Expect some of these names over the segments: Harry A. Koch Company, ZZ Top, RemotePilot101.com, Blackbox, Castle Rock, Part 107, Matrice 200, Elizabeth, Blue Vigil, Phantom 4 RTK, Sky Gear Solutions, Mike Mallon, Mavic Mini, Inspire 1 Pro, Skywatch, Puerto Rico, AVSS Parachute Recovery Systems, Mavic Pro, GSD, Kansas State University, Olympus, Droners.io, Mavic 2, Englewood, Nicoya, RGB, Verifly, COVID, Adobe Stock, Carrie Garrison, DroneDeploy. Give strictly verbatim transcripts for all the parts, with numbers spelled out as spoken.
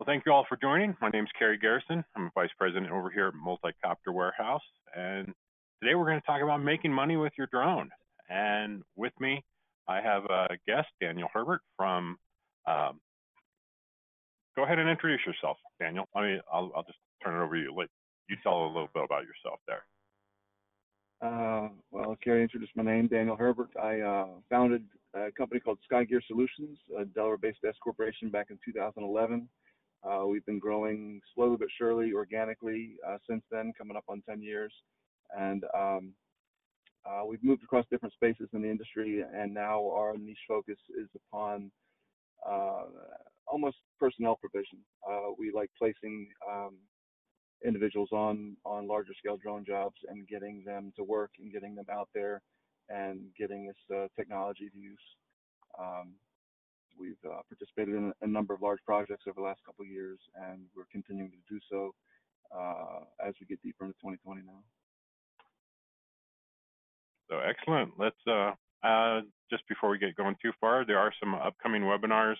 Well, thank you all for joining. My name is Carrie Garrison. I'm a vice president over here at Multicopter Warehouse. And today we're going to talk about making money with your drone. And with me, I have a guest, Daniel Herbert from, um, go ahead and introduce yourself, Daniel. I mean, I'll, I'll just turn it over to you. Let you tell a little bit about yourself there. Uh, well, Carrie introduced my name, Daniel Herbert. I uh, founded a company called Sky Gear Solutions, a Delaware-based S corporation, back in two thousand eleven. Uh, we've been growing slowly but surely, organically, uh, since then, coming up on ten years. And um, uh, we've moved across different spaces in the industry, and now our niche focus is upon uh, almost personnel provision. Uh, we like placing um, individuals on, on larger scale drone jobs and getting them to work and getting them out there and getting this uh, technology to use. Um, We've uh, participated in a number of large projects over the last couple of years, and we're continuing to do so uh, as we get deeper into twenty twenty now. So excellent. Let's uh, uh, just before we get going too far, there are some upcoming webinars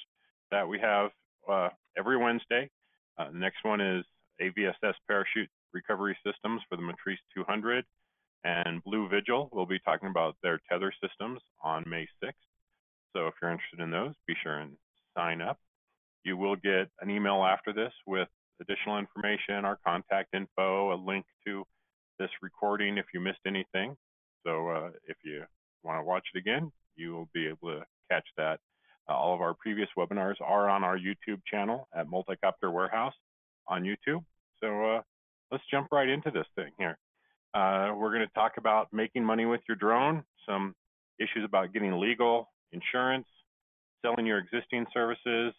that we have uh, every Wednesday. Uh, the next one is A V S S Parachute Recovery Systems for the Matrice two hundred, and Blue Vigil will be talking about their tether systems on May sixth. So if you're interested in those, be sure and sign up. You will get an email after this with additional information, our contact info, a link to this recording if you missed anything. So uh, if you want to watch it again, you will be able to catch that. Uh, all of our previous webinars are on our YouTube channel at Multicopter Warehouse on YouTube. So uh, let's jump right into this thing here. Uh, we're going to talk about making money with your drone, some issues about getting legal, insurance, selling your existing services,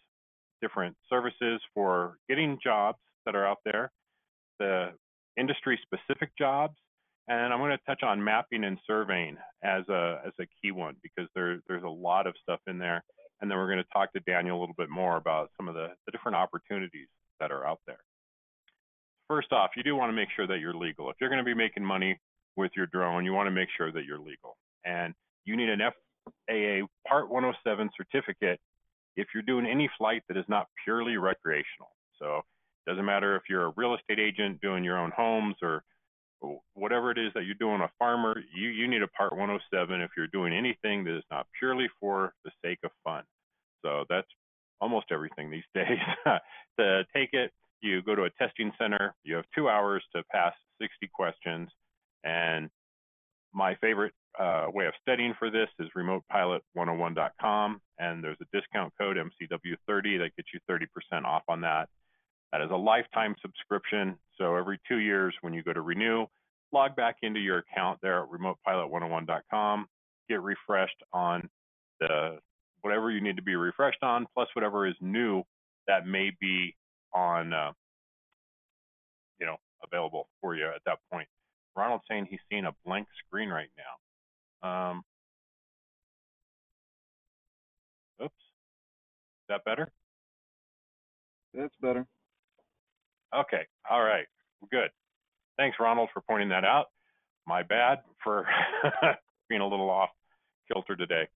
different services for getting jobs that are out there, the industry-specific jobs, and I'm going to touch on mapping and surveying as a as a key one, because there, there's a lot of stuff in there. And then we're going to talk to Daniel a little bit more about some of the, the different opportunities that are out there. First off, you do want to make sure that you're legal. If you're going to be making money with your drone, you want to make sure that you're legal. And you need an F A A Part one oh seven certificate if you're doing any flight that is not purely recreational. So it doesn't matter if you're a real estate agent doing your own homes or whatever it is that you're doing, a farmer, you, you need a Part one oh seven if you're doing anything that is not purely for the sake of fun. So that's almost everything these days. To take it, you go to a testing center, you have two hours to pass sixty questions, and my favorite Uh, way of studying for this is Remote Pilot one oh one dot com, and there's a discount code M C W thirty that gets you thirty percent off on that. That is a lifetime subscription, so every two years when you go to renew, log back into your account there at Remote Pilot one oh one dot com, get refreshed on the whatever you need to be refreshed on, plus whatever is new that may be on, uh, you know, available for you at that point. Ronald's saying he's seeing a blank screen right now. Um, oops, is that better? That's better. Okay, all right, good. Thanks, Ronald, for pointing that out. My bad for being a little off kilter today.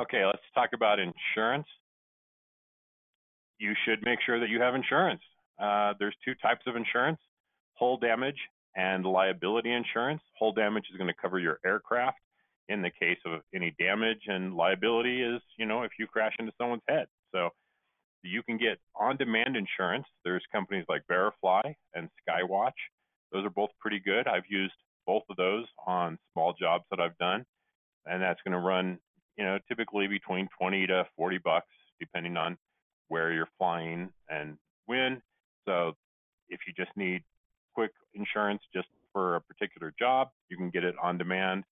Okay, let's talk about insurance. You should make sure that you have insurance. Uh, there's two types of insurance, hull damage and liability insurance. Hull damage is going to cover your aircraft in the case of any damage, and liability is, you know, if you crash into someone's head. So you can get on-demand insurance. There's companies like Verifly and Skywatch. Those are both pretty good. I've used both of those on small jobs that I've done, and that's going to run, you know, typically between twenty to forty bucks, depending on where you're flying and when. So if you just need quick insurance just for a particular job, you can get it on demand.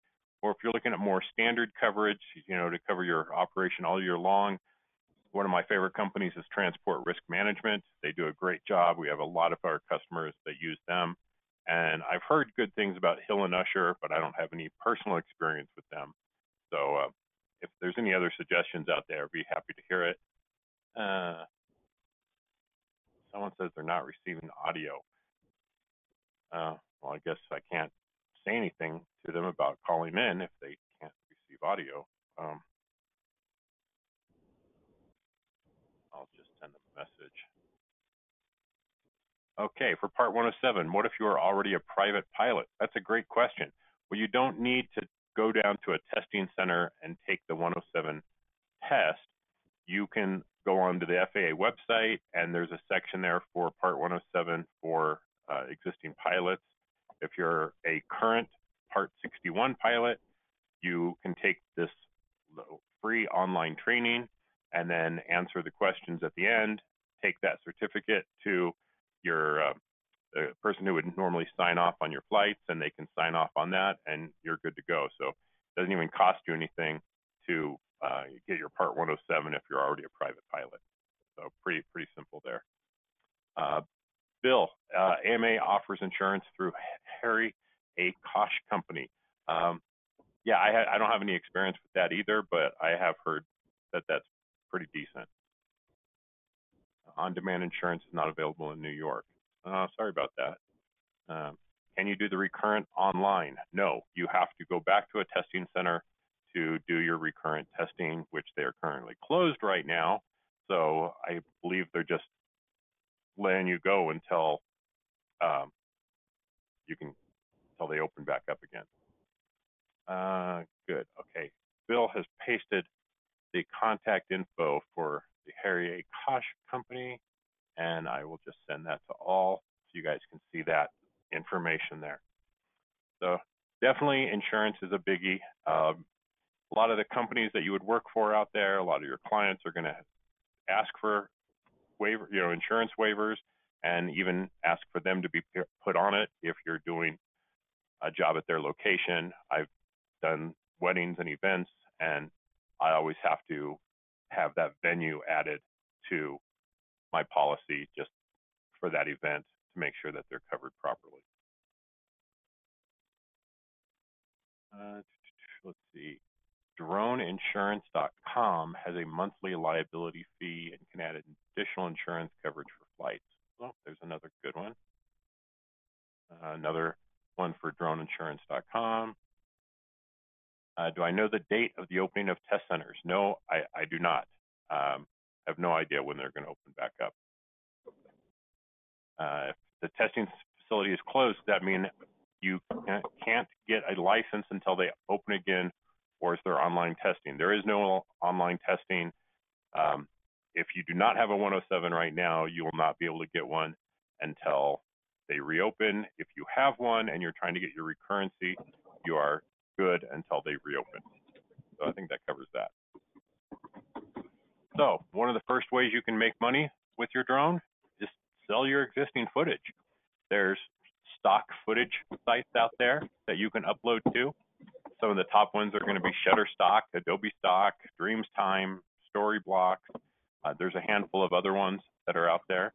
Or if you're looking at more standard coverage, you know, to cover your operation all year long, one of my favorite companies is Transport Risk Management. They do a great job. We have a lot of our customers that use them. And I've heard good things about Hill and Usher, but I don't have any personal experience with them. So uh, if there's any other suggestions out there, I'd be happy to hear it. Uh, someone says they're not receiving audio. Uh, well, I guess I can't say anything to them about calling in if they can't receive audio. Um, I'll just send them a message. Okay, for part one oh seven, what if you are already a private pilot? That's a great question. Well, you don't need to go down to a testing center and take the one oh seven test. You can go on to the F A A website, and there's a section there for part one oh seven for uh, existing pilots. If you're a current part sixty-one pilot, you can take this free online training and then answer the questions at the end, take that certificate to your uh, the person who would normally sign off on your flights, and they can sign off on that, and you're good to go. So it doesn't even cost you anything to uh, get your part one oh seven if you're already a private pilot. So pretty, pretty simple there. Uh, Bill, uh, A M A offers insurance through Harry A. Koch Company. Um, yeah, I, ha I don't have any experience with that either, but I have heard that that's pretty decent. On-demand insurance is not available in New York. Uh, sorry about that. Um, can you do the recurrent online? No, you have to go back to a testing center to do your recurrent testing, which they are currently closed right now. So I believe they're just letting you go until um, you can, until they open back up again. Uh, good. Okay. Bill has pasted the contact info for the Harry A. Koch Company, and I will just send that to all so you guys can see that information there. So definitely insurance is a biggie. Um, a lot of the companies that you would work for out there, a lot of your clients are going to ask for waiver, you know, insurance waivers, and even ask for them to be put on it if you're doing a job at their location. I've done weddings and events, and I always have to have that venue added to my policy just for that event to make sure that they're covered properly. Uh, let's see. Drone insurance dot com has a monthly liability fee and can add additional insurance coverage for flights. Oh, there's another good one. Uh, another one for drone insurance dot com. Uh, do I know the date of the opening of test centers? No, I, I do not. Um, I have no idea when they're going to open back up. Uh, if the testing facility is closed, that means you can't get a license until they open again, or is there online testing? There is no online testing. Um, if you do not have a one oh seven right now, you will not be able to get one until they reopen. If you have one and you're trying to get your recurrency, you are good until they reopen. So I think that covers that. So one of the first ways you can make money with your drone is sell your existing footage. There's stock footage sites out there that you can upload to. Some of the top ones are going to be Shutterstock, Adobe Stock, DreamsTime, Storyblocks. Uh, there's a handful of other ones that are out there.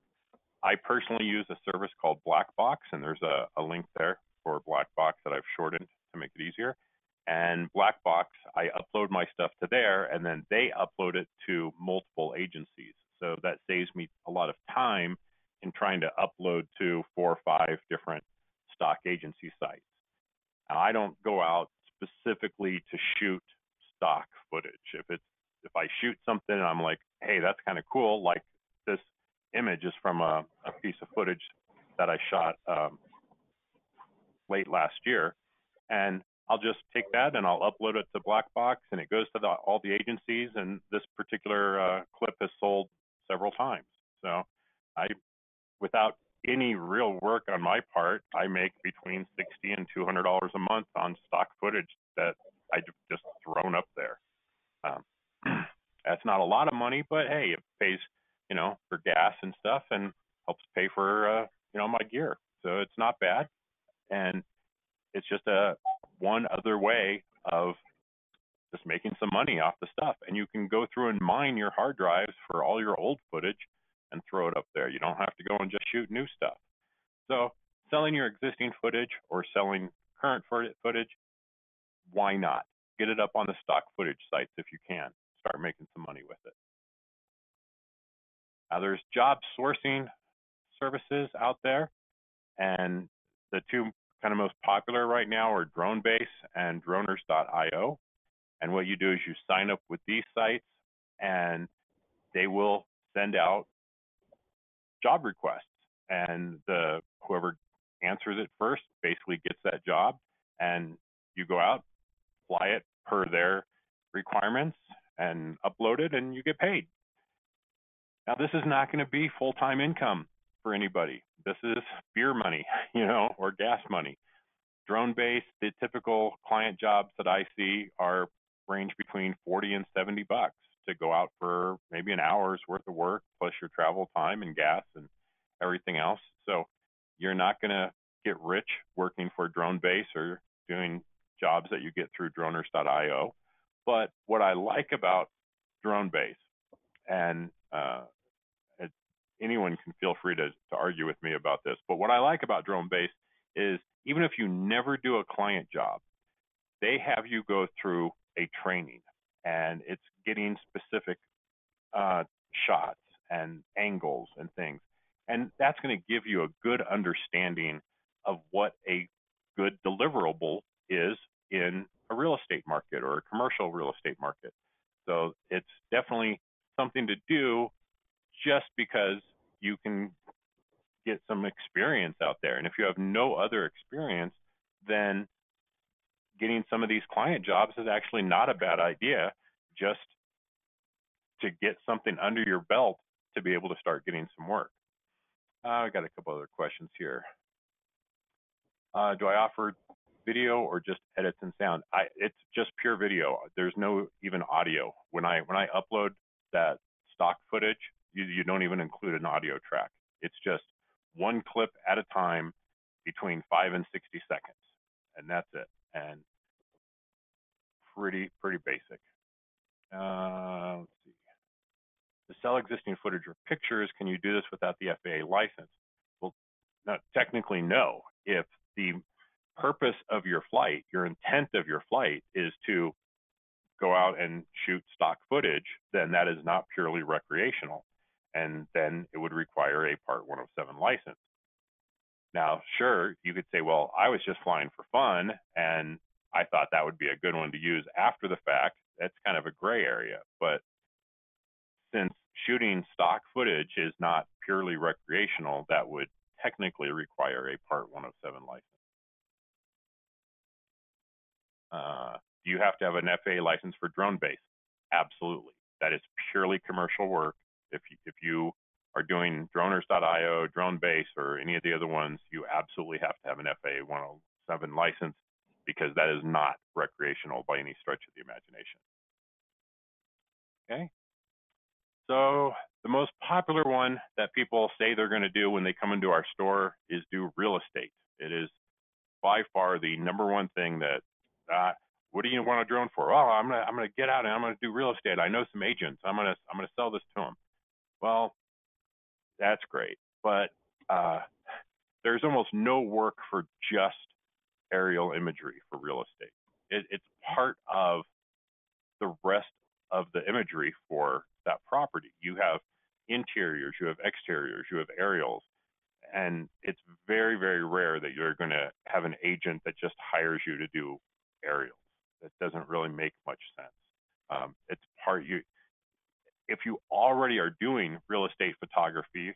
I personally use a service called Blackbox, and there's a, a link there for Blackbox that I've shortened to make it easier. And Blackbox, I upload my stuff to there, and then they upload it to multiple agencies. So that saves me a lot of time in trying to upload to four or five different stock agency sites. Now, I don't go out specifically to shoot stock footage. If it's, if I shoot something and I'm like, hey, that's kind of cool, like this image is from a, a piece of footage that I shot um, late last year, and I'll just take that and I'll upload it to Blackbox, and it goes to the, all the agencies, and this particular uh, clip has sold several times. So I, without any real work on my part, I make between sixty dollars and two hundred dollars a month on stock footage that I just thrown up there. Um, that's not a lot of money, but hey, it pays, you know, for gas and stuff, and helps pay for, uh, you know, my gear. So it's not bad. And it's just a one other way of just making some money off the stuff. And you can go through and mine your hard drives for all your old footage and throw it up there. You don't have to go and just shoot new stuff. So selling your existing footage or selling current footage, why not? Get it up on the stock footage sites if you can. Start making some money with it. Now, there's job sourcing services out there, and the two kind of most popular right now are Dronebase and Droners dot i o. And what you do is you sign up with these sites, and they will send out job requests. and the whoever answers it first basically gets that job, and you go out, fly it per their requirements, and upload it, and you get paid. Now, this is not going to be full-time income for anybody. This is beer money, you know, or gas money. Dronebase, the typical client jobs that I see are range between forty and seventy bucks to go out for maybe an hour's worth of work, plus your travel time and gas and everything else. So you're not going to get rich working for Dronebase or doing jobs that you get through Droners dot i o. But what I like about Dronebase, and uh, it, anyone can feel free to, to argue with me about this, but what I like about Dronebase is even if you never do a client job, they have you go through a training, and it's getting specific uh, shots and angles and things. And that's going to give you a good understanding of what a good deliverable is in a real estate market or a commercial real estate market. So it's definitely something to do just because you can get some experience out there. And if you have no other experience, then getting some of these client jobs is actually not a bad idea, just to get something under your belt to be able to start getting some work. Uh, I got a couple other questions here. Uh, do I offer video or just edits and sound? I, it's just pure video. There's no even audio. When I when I upload that stock footage, you, you don't even include an audio track. It's just one clip at a time between five and sixty seconds, and that's it. And pretty pretty basic. Uh, let's see. To sell existing footage or pictures, can you do this without the F A A license? Well, no, technically no. If the purpose of your flight, your intent of your flight is to go out and shoot stock footage, then that is not purely recreational, and then it would require a Part one oh seven license. Now, sure, you could say, well, I was just flying for fun, and I thought that would be a good one to use after the fact. That's kind of a gray area, but since shooting stock footage is not purely recreational, that would technically require a Part one oh seven license. Uh, do you have to have an F A A license for Dronebase? Absolutely. That is purely commercial work. If you, if you are doing Droners dot i o, Dronebase, or any of the other ones, you absolutely have to have an F A A one oh seven license, because that is not recreational by any stretch of the imagination. Okay. So the most popular one that people say they're going to do when they come into our store is do real estate. It is by far the number one thing that, uh, what do you want a drone for? Oh, I'm going to, I'm going to get out and I'm going to do real estate. I know some agents. I'm going to, I'm going to sell this to them. Well, that's great. But uh, there's almost no work for just aerial imagery for real estate. It, it's part of the rest of the imagery for that property. You have interiors, you have exteriors, you have aerials, and it's very, very rare that you're going to have an agent that just hires you to do aerials. That doesn't really make much sense. Um, it's part you. If you already are doing real estate photography,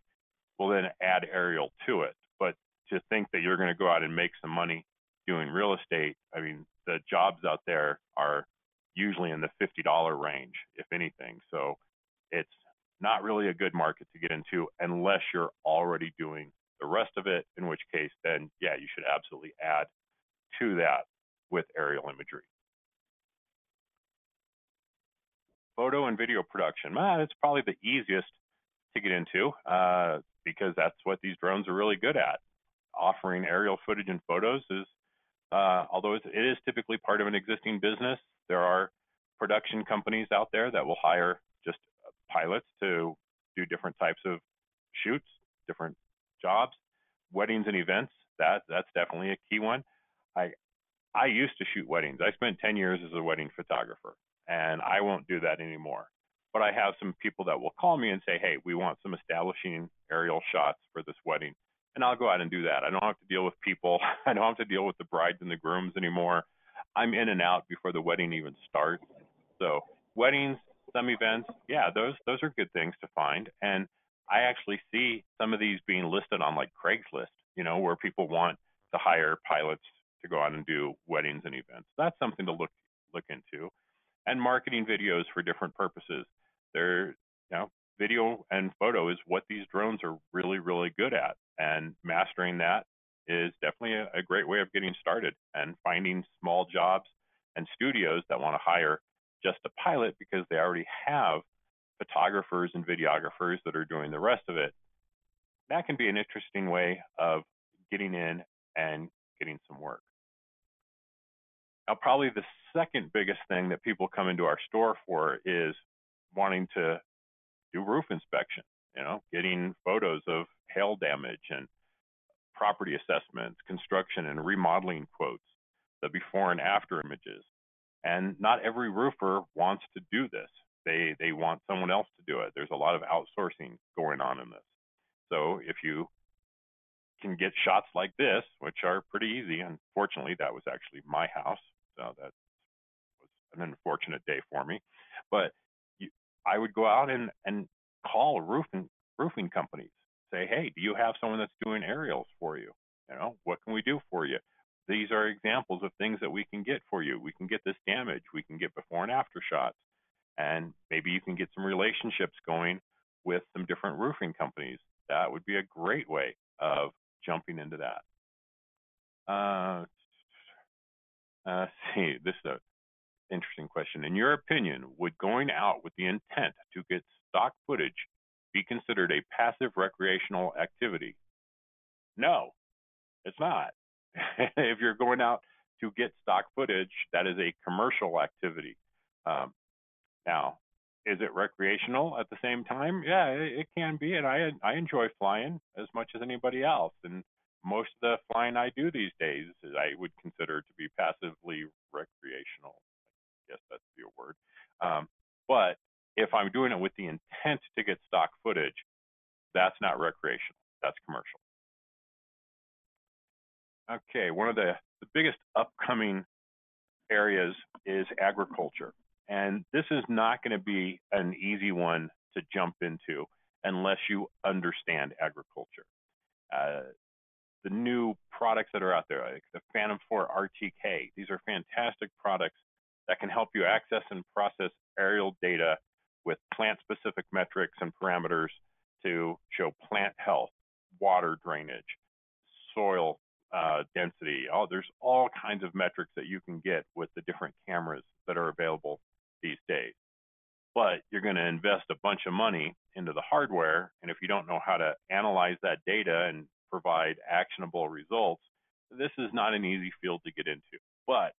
well, then add aerial to it. But to think that you're going to go out and make some money doing real estate, I mean, the jobs out there are usually in the fifty dollar range, if anything. So it's not really a good market to get into unless you're already doing the rest of it, in which case then, yeah, you should absolutely add to that with aerial imagery. Photo and video production. Ah, that's probably the easiest to get into uh, because that's what these drones are really good at. Offering aerial footage and photos is, uh, although it is typically part of an existing business, there are production companies out there that will hire just pilots to do different types of shoots, different jobs, weddings and events. That that's definitely a key one. I I used to shoot weddings. I spent ten years as a wedding photographer, and I won't do that anymore. But I have some people that will call me and say, hey, we want some establishing aerial shots for this wedding, and I'll go out and do that. I don't have to deal with people. I don't have to deal with the brides and the grooms anymore. I'm in and out before the wedding even starts. So weddings, some events, yeah, those those are good things to find. And I actually see some of these being listed on like Craigslist, you know, where people want to hire pilots to go out and do weddings and events. That's something to look look into. And marketing videos for different purposes. They're, you know, video and photo is what these drones are really, really good at. And mastering that is definitely a, a great way of getting started, and finding small jobs and studios that want to hire just a pilot because they already have photographers and videographers that are doing the rest of it. That can be an interesting way of getting in and getting some work. Now, probably the second biggest thing that people come into our store for is wanting to do roof inspection, you know, getting photos of hail damage and property assessments, construction and remodeling quotes, the before and after images. And not every roofer wants to do this. They, they want someone else to do it. There's a lot of outsourcing going on in this. So if you can get shots like this, which are pretty easy, unfortunately, that was actually my house. So that was an unfortunate day for me. But you, I would go out and, and call roofing, roofing companies, say, hey, do you have someone that's doing aerials for you? You know, what can we do for you? These are examples of things that we can get for you. We can get this damage. We can get before and after shots. And maybe you can get some relationships going with some different roofing companies. That would be a great way of jumping into that. Uh, uh, see, this is an interesting question. In your opinion, would going out with the intent to get stock footage be considered a passive recreational activity? No, it's not. If you're going out to get stock footage, that is a commercial activity. Um, now, is it recreational at the same time? Yeah, it, it can be, and I, I enjoy flying as much as anybody else. And most of the flying I do these days, I would consider to be passively recreational. I guess that's the word. Um, but if I'm doing it with the intent to get stock footage, that's not recreational. That's commercial. Okay, one of the, the biggest upcoming areas is agriculture. And this is not going to be an easy one to jump into unless you understand agriculture. Uh, the new products that are out there, like the Phantom four R T K, these are fantastic products that can help you access and process aerial data with plant-specific metrics and parameters to show plant health, water drainage, soil Uh, density. Oh, there's all kinds of metrics that you can get with the different cameras that are available these days. But you're going to invest a bunch of money into the hardware, and if you don't know how to analyze that data and provide actionable results, this is not an easy field to get into. But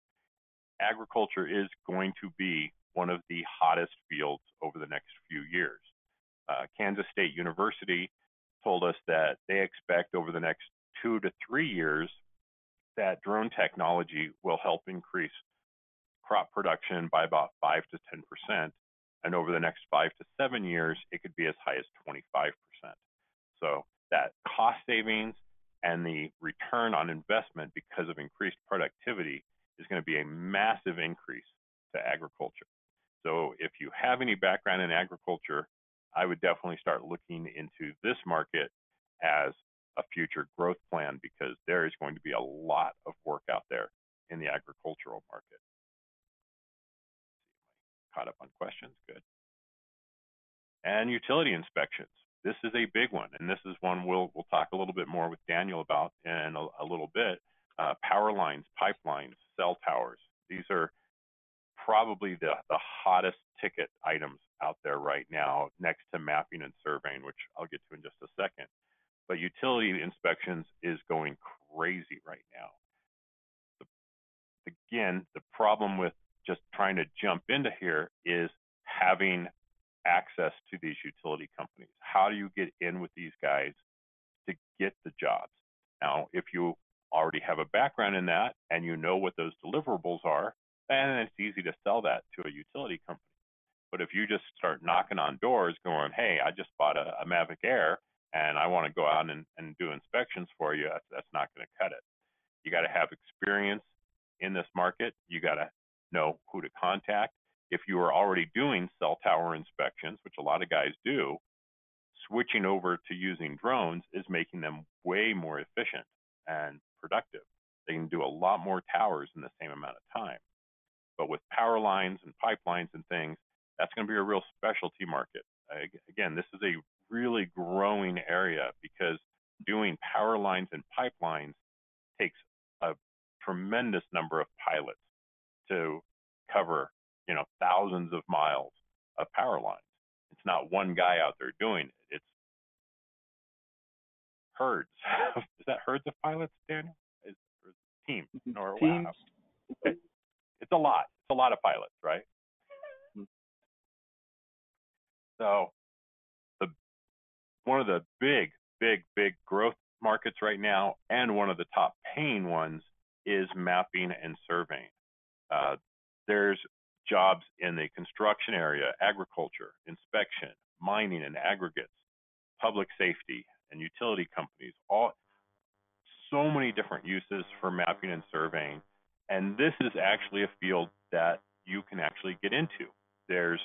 agriculture is going to be one of the hottest fields over the next few years. Uh, Kansas State University told us that they expect over the next two to three years that drone technology will help increase crop production by about five to ten percent. And over the next five to seven years, it could be as high as twenty-five percent. So that cost savings and the return on investment because of increased productivity is going to be a massive increase to agriculture. So if you have any background in agriculture, I would definitely start looking into this market as a future growth plan, because there is going to be a lot of work out there in the agricultural market. Caught up on questions, good. And utility inspections. This is a big one, and this is one we'll, we'll talk a little bit more with Daniel about in a, a little bit. Uh, power lines, pipelines, cell towers. These are probably the, the hottest ticket items out there right now, next to mapping and surveying, which I'll get to in just a second. But utility inspections is going crazy right now. The, again, the problem with just trying to jump into here is having access to these utility companies. How do you get in with these guys to get the jobs? Now, if you already have a background in that and you know what those deliverables are, then it's easy to sell that to a utility company. But if you just start knocking on doors going, hey, I just bought a, a Mavic Air, and I want to go out and, and do inspections for you, that's, that's not going to cut it. You got to have experience in this market. You got to know who to contact. If you are already doing cell tower inspections, which a lot of guys do, switching over to using drones is making them way more efficient and productive. They can do a lot more towers in the same amount of time. But with power lines and pipelines and things, that's going to be a real specialty market. Again, this is a really growing area because doing power lines and pipelines takes a tremendous number of pilots to cover, you know, thousands of miles of power lines. It's not one guy out there doing it. It's herds. Is that herds of pilots, Daniel? Is it teams? Or, teams. Wow. It's, it's a lot. It's a lot of pilots, right? So the one of the big, big, big growth markets right now, and one of the top paying ones, is mapping and surveying. Uh, there's jobs in the construction area, agriculture, inspection, mining and aggregates, public safety and utility companies, all so many different uses for mapping and surveying. And this is actually a field that you can actually get into. There's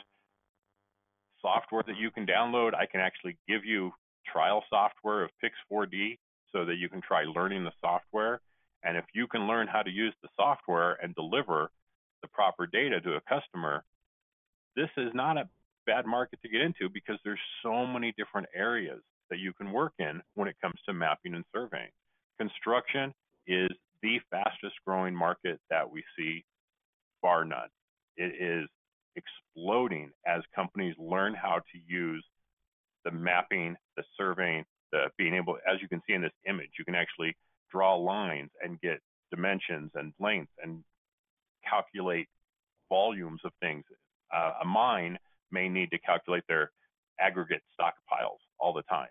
software that you can download. I can actually give you trial software of P I X four D so that you can try learning the software. And if you can learn how to use the software and deliver the proper data to a customer, this is not a bad market to get into because there's so many different areas that you can work in when it comes to mapping and surveying. Construction is the fastest growing market that we see, bar none. It is exploding as companies learn how to use the mapping, the surveying, the being able, as you can see in this image, you can actually draw lines and get dimensions and lengths and calculate volumes of things. Uh, a mine may need to calculate their aggregate stockpiles all the time.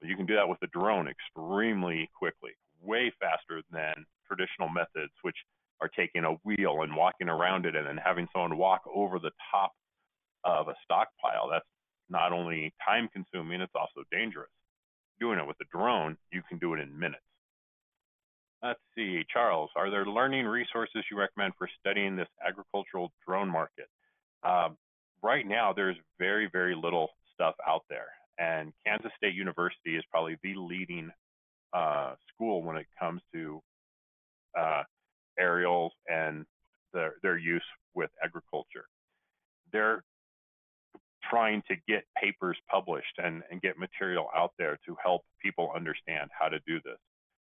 But you can do that with a drone extremely quickly, way faster than traditional methods, which are taking a wheel and walking around it and then having someone walk over the top of a stockpile. That's not only time consuming, it's also dangerous. Doing it with a drone, you can do it in minutes. Let's see, Charles, are there learning resources you recommend for studying this agricultural drone market? Um, right now, there's very, very little stuff out there. And Kansas State University is probably the leading uh, school when it comes to uh, aerials and their, their use with agriculture. They're trying to get papers published and, and get material out there to help people understand how to do this.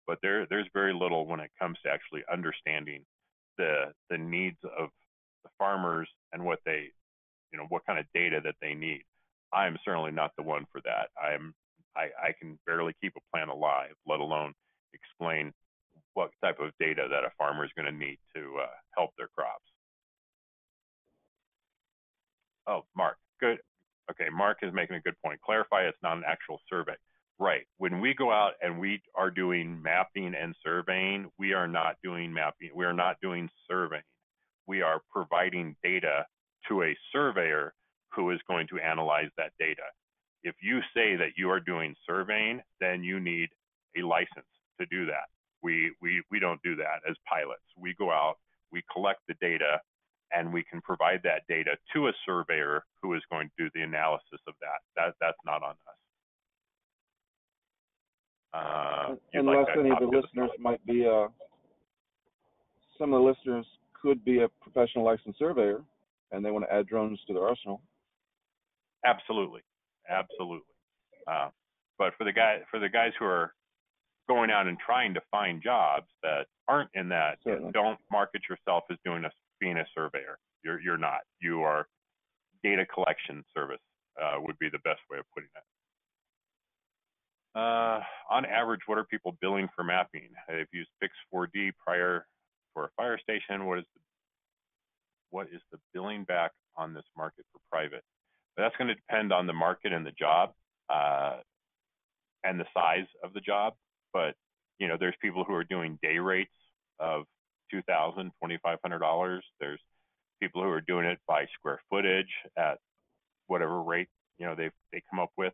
But there, there's very little when it comes to actually understanding the the needs of the farmers and what they, you know, what kind of data that they need. I'm certainly not the one for that. I'm I, I can barely keep a plant alive, let alone explain what type of data that a farmer is going to need to uh, help their crops. Oh, Mark, good. Okay, Mark is making a good point. Clarify, it's not an actual survey. Right. When we go out and we are doing mapping and surveying, we are not doing mapping. We are not doing surveying. We are providing data to a surveyor who is going to analyze that data. If you say that you are doing surveying, then you need a license to do that. We, we, we don't do that as pilots. We go out, we collect the data, and we can provide that data to a surveyor who is going to do the analysis of that. That that's not on us. Uh, Unless like any of the listeners the might be, uh, some of the listeners could be a professional licensed surveyor and they want to add drones to their arsenal. Absolutely. Absolutely. Uh, but for the guy, for the guys who are going out and trying to find jobs that aren't in that, Certainly. Don't market yourself as doing a, being a surveyor. You're, you're not. You are data collection service uh, would be the best way of putting it. Uh, on average, what are people billing for mapping? I've used P I X four D prior for a fire station. What is the, what is the billing back on this market for private? But that's going to depend on the market and the job uh, and the size of the job. But, you know, there's people who are doing day rates of two thousand dollars, twenty-five hundred dollars. There's people who are doing it by square footage at whatever rate, you know, they they come up with.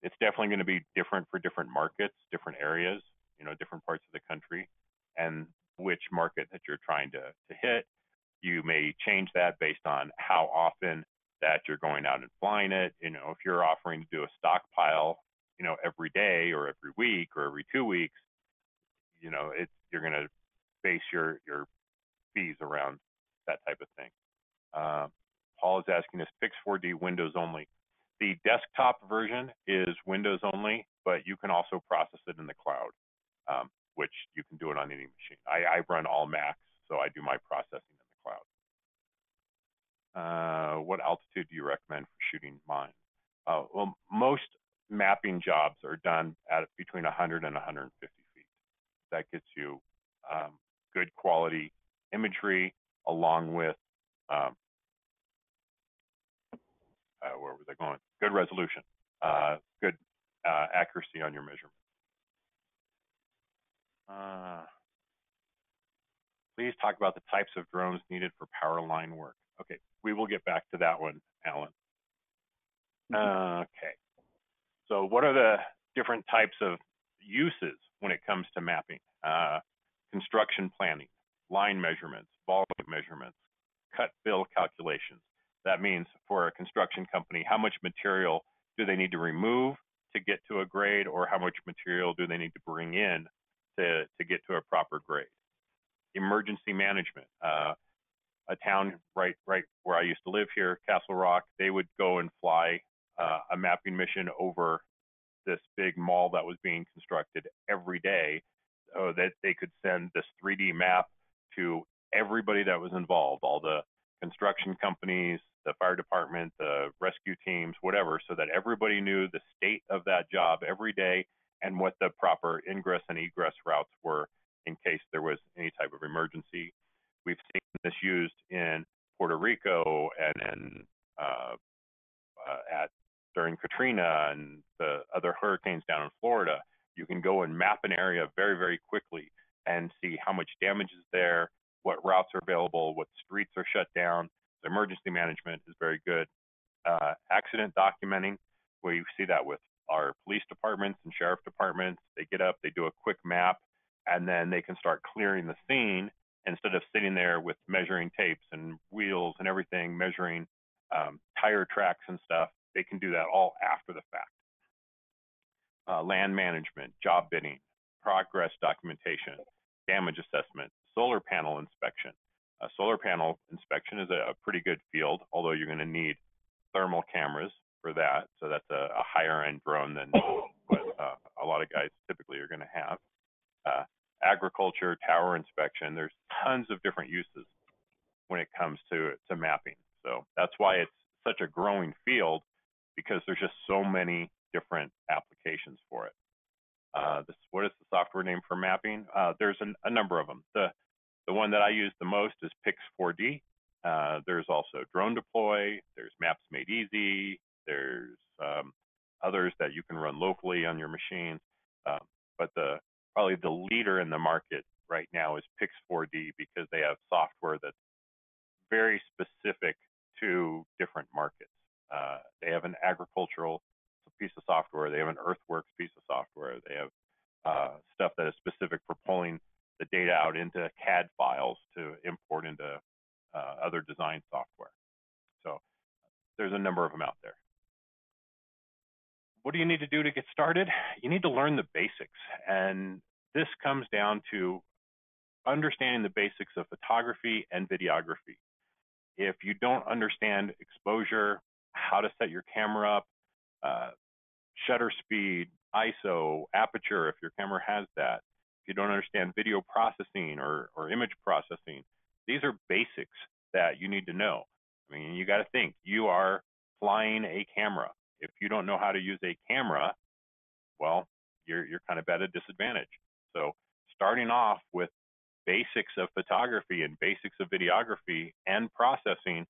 It's definitely going to be different for different markets, different areas, you know, different parts of the country, and which market that you're trying to, to hit. You may change that based on how often that you're going out and flying it. You know, if you're offering to do a stockpile you know, every day or every week or every two weeks, you know, it's, you're going to base your, your fees around that type of thing. Uh, Paul is asking us, P I X four D Windows only. The desktop version is Windows only, but you can also process it in the cloud, um, which you can do it on any machine. I, I run all Macs, so I do my processing in the cloud. Uh, what altitude do you recommend for shooting mine? Uh, well, most mapping jobs are done at between one hundred and one hundred fifty feet. That gets you um, good quality imagery along with, um, uh, where was I going? Good resolution, uh, good uh, accuracy on your measurement. Uh, please talk about the types of drones needed for power line work. Okay, we will get back to that one, Alan. Uh, okay, so what are the different types of uses when it comes to mapping? Uh, construction planning, line measurements, volume measurements, cut bill calculations. That means for a construction company, how much material do they need to remove to get to a grade, or how much material do they need to bring in to, to get to a proper grade? Emergency management. Uh, a town right right where I used to live here, Castle Rock, they would go and fly uh, a mapping mission over this big mall that was being constructed every day so that they could send this three D map to everybody that was involved, all the construction companies, the fire department, the rescue teams, whatever, so that everybody knew the state of that job every day and what the proper ingress and egress routes were in case there was any type of emergency. We've seen this used in Puerto Rico and, and uh, uh, at during Katrina and the other hurricanes down in Florida. You can go and map an area very, very quickly and see how much damage is there, what routes are available, what streets are shut down. So emergency management is very good. Uh, accident documenting, where you see that with our police departments and sheriff departments. They get up, they do a quick map, and then they can start clearing the scene instead of sitting there with measuring tapes and wheels and everything, measuring um, tire tracks and stuff. They can do that all after the fact. Uh, land management, job bidding, progress documentation, damage assessment, solar panel inspection. Uh, solar panel inspection is a, a pretty good field, although you're going to need thermal cameras for that. So that's a, a higher end drone than what uh, a lot of guys typically are going to have. Uh, agriculture, tower inspection. There's tons of different uses when it comes to, to mapping. So that's why it's such a growing field, because there's just so many different applications for it. Uh, this, what is the software name for mapping? Uh, there's an, a number of them. The, the one that I use the most is P I X four D. Uh, there's also DroneDeploy. There's Maps Made Easy. There's um, others that you can run locally on your machines. Uh, but the Probably the leader in the market right now is P I X four D, because they have software that's very specific to different markets. Uh, they have an agricultural piece of software. They have an earthworks piece of software. They have uh, stuff that is specific for pulling the data out into C A D files to import into uh, other design software. So there's a number of them out there. What do you need to do to get started? You need to learn the basics. And this comes down to understanding the basics of photography and videography. If you don't understand exposure, how to set your camera up, uh, shutter speed, I S O, aperture, if your camera has that, if you don't understand video processing or, or image processing, these are basics that you need to know. I mean, you got to think, you are flying a camera. If you don't know how to use a camera, well, you're, you're kind of at a disadvantage. So starting off with basics of photography and basics of videography and processing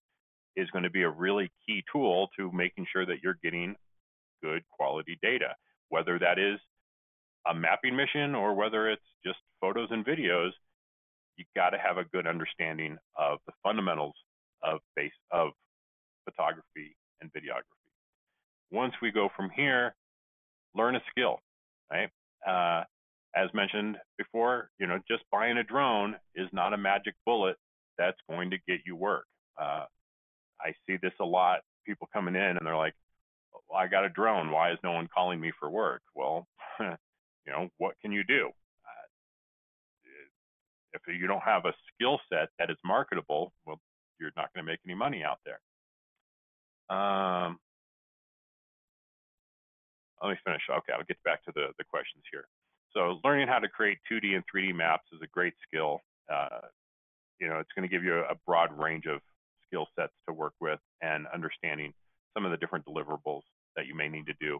is going to be a really key tool to making sure that you're getting good quality data, whether that is a mapping mission or whether it's just photos and videos. You got to have a good understanding of the fundamentals of base of photography and videography. Once we go from here, learn a skill, right? Uh, as mentioned before, you know, just buying a drone is not a magic bullet that's going to get you work. Uh, I see this a lot, people coming in and they're like, well, I got a drone. Why is no one calling me for work? Well, you know, what can you do? Uh, if you don't have a skill set that is marketable, well, you're not going to make any money out there. Um, let me finish. Okay, I'll get back to the, the questions here. So learning how to create two D and three D maps is a great skill. Uh, you know, it's going to give you a broad range of skill sets to work with and understanding some of the different deliverables that you may need to do.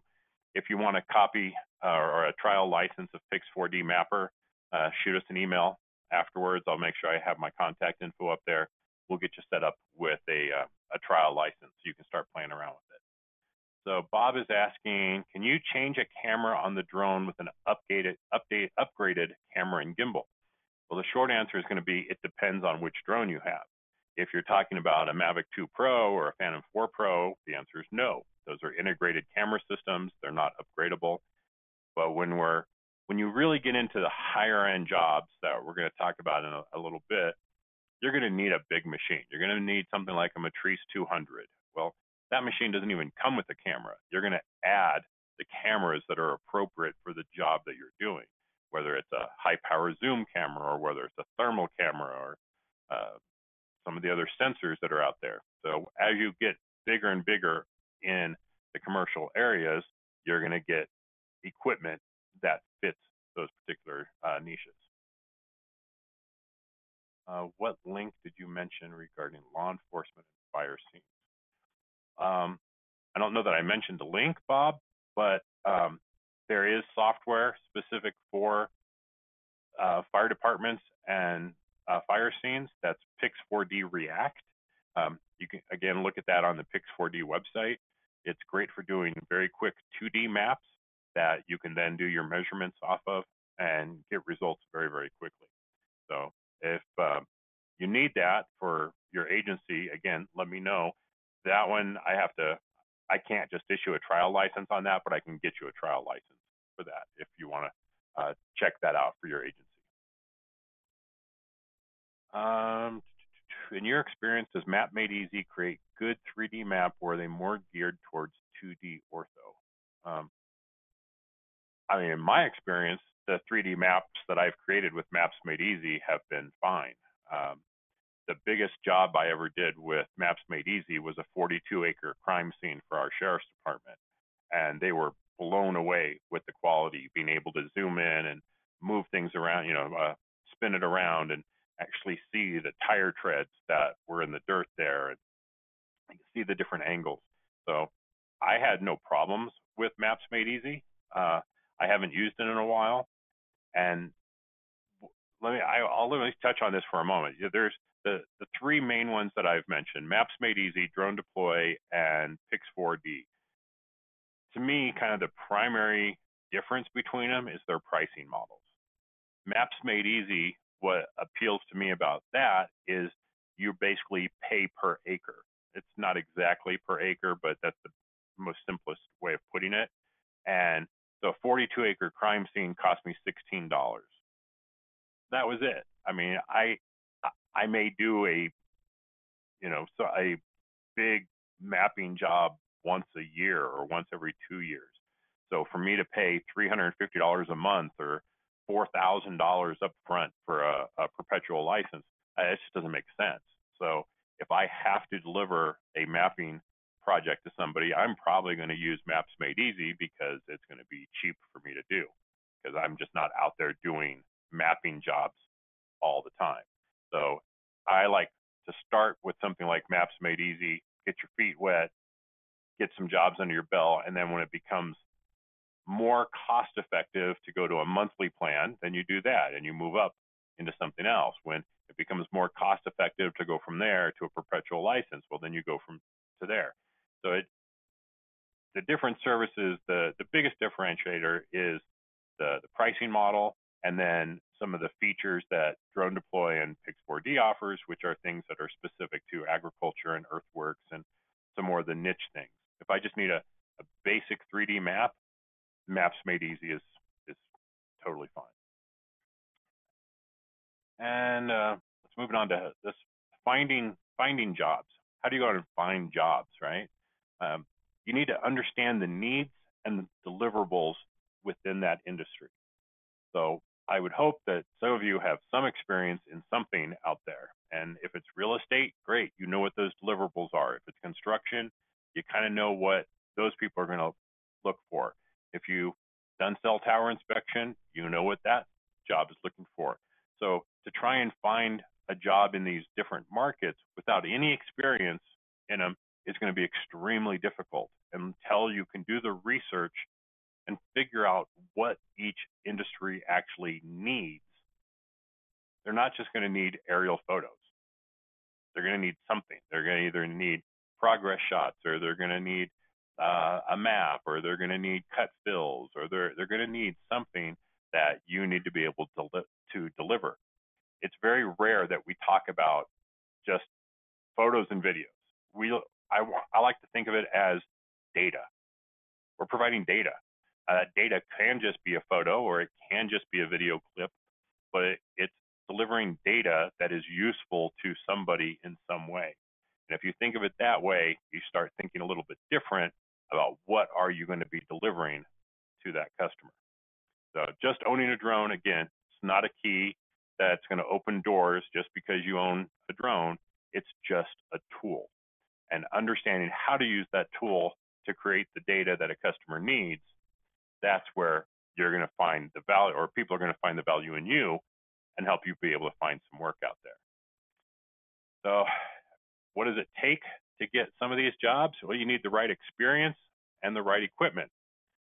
If you want a copy uh, or a trial license of P I X four D Mapper, uh, shoot us an email afterwards. I'll make sure I have my contact info up there. We'll get you set up with a, uh, a trial license so you can start playing around with it. So Bob is asking, can you change a camera on the drone with an updated, update, upgraded camera and gimbal? Well, the short answer is going to be it depends on which drone you have. If you're talking about a Mavic two Pro or a Phantom four Pro, the answer is no. Those are integrated camera systems. They're not upgradable. But when we're when you really get into the higher end jobs that we're going to talk about in a, a little bit, you're going to need a big machine. You're going to need something like a Matrice two hundred. Well, that machine doesn't even come with a camera. You're going to add the cameras that are appropriate for the job that you're doing, whether it's a high-power zoom camera or whether it's a thermal camera or uh, some of the other sensors that are out there. So as you get bigger and bigger in the commercial areas, you're going to get equipment that fits those particular uh, niches. Uh, what link did you mention regarding law enforcement and fire scenes? Um, I don't know that I mentioned the link, Bob, but um, there is software specific for uh, fire departments and uh, fire scenes. That's P I X four D React. Um, you can, again, look at that on the P I X four D website. It's great for doing very quick two D maps that you can then do your measurements off of and get results very, very quickly. So if uh, you need that for your agency, again, let me know. That one, I have to, I can't just issue a trial license on that, but I can get you a trial license for that if you want to uh, check that out for your agency. Um, in your experience, does Map Made Easy create good three D map, or are they more geared towards two D ortho? Um, I mean, in my experience, the three D maps that I've created with Maps Made Easy have been fine. Um, The biggest job I ever did with Maps Made Easy was a forty-two acre crime scene for our sheriff's department. And they were blown away with the quality, being able to zoom in and move things around, you know, uh, spin it around and actually see the tire treads that were in the dirt there and see the different angles. So I had no problems with Maps Made Easy. Uh, I haven't used it in a while. And let me, I, I'll let me touch on this for a moment. There's The, the three main ones that I've mentioned, Maps Made Easy, DroneDeploy, and P I X four D. To me, kind of the primary difference between them is their pricing models. Maps Made Easy, what appeals to me about that is you basically pay per acre. It's not exactly per acre, but that's the most simplest way of putting it. And the forty-two acre crime scene cost me sixteen dollars. That was it. I mean, I... I may do a, you know, so a big mapping job once a year or once every two years. So for me to pay three hundred fifty dollars a month or four thousand dollars up front for a, a perpetual license, it just doesn't make sense. So if I have to deliver a mapping project to somebody, I'm probably going to use Maps Made Easy because it's going to be cheap for me to do because I'm just not out there doing mapping jobs all the time. So I like to start with something like Maps Made Easy, get your feet wet, get some jobs under your belt, and then when it becomes more cost effective to go to a monthly plan, then you do that and you move up into something else. When it becomes more cost effective to go from there to a perpetual license, well, then you go from to there. So it, the different services, the, the biggest differentiator is the, the pricing model, and then some of the features that DroneDeploy and P I X four D offers, which are things that are specific to agriculture and earthworks and some more of the niche things. If I just need a, a basic three D map, Maps Made Easy is, is totally fine. And uh, let's move on to this finding, finding jobs. How do you go out and find jobs, right? Um, You need to understand the needs and the deliverables within that industry. So I would hope that some of you have some experience in something out there. And if it's real estate, great. You know what those deliverables are. If it's construction, you kind of know what those people are going to look for. If you've done cell tower inspection, you know what that job is looking for. So to try and find a job in these different markets without any experience in them is going to be extremely difficult until you can do the research and figure out what each industry actually needs. They're not just going to need aerial photos. They're going to need something. They're going to either need progress shots, or they're going to need uh, a map, or they're going to need cut fills, or they're, they're going to need something that you need to be able to, li to deliver. It's very rare that we talk about just photos and videos. We, I, I like to think of it as data. We're providing data. Uh, data can just be a photo, or it can just be a video clip, but it, it's delivering data that is useful to somebody in some way. And if you think of it that way, you start thinking a little bit different about what are you going to be delivering to that customer. So just owning a drone, again, it's not a key that's going to open doors just because you own a drone. It's just a tool. And understanding how to use that tool to create the data that a customer needs, that's where you're going to find the value, or people are going to find the value in you and help you be able to find some work out there. So what does it take to get some of these jobs? Well, you need the right experience and the right equipment.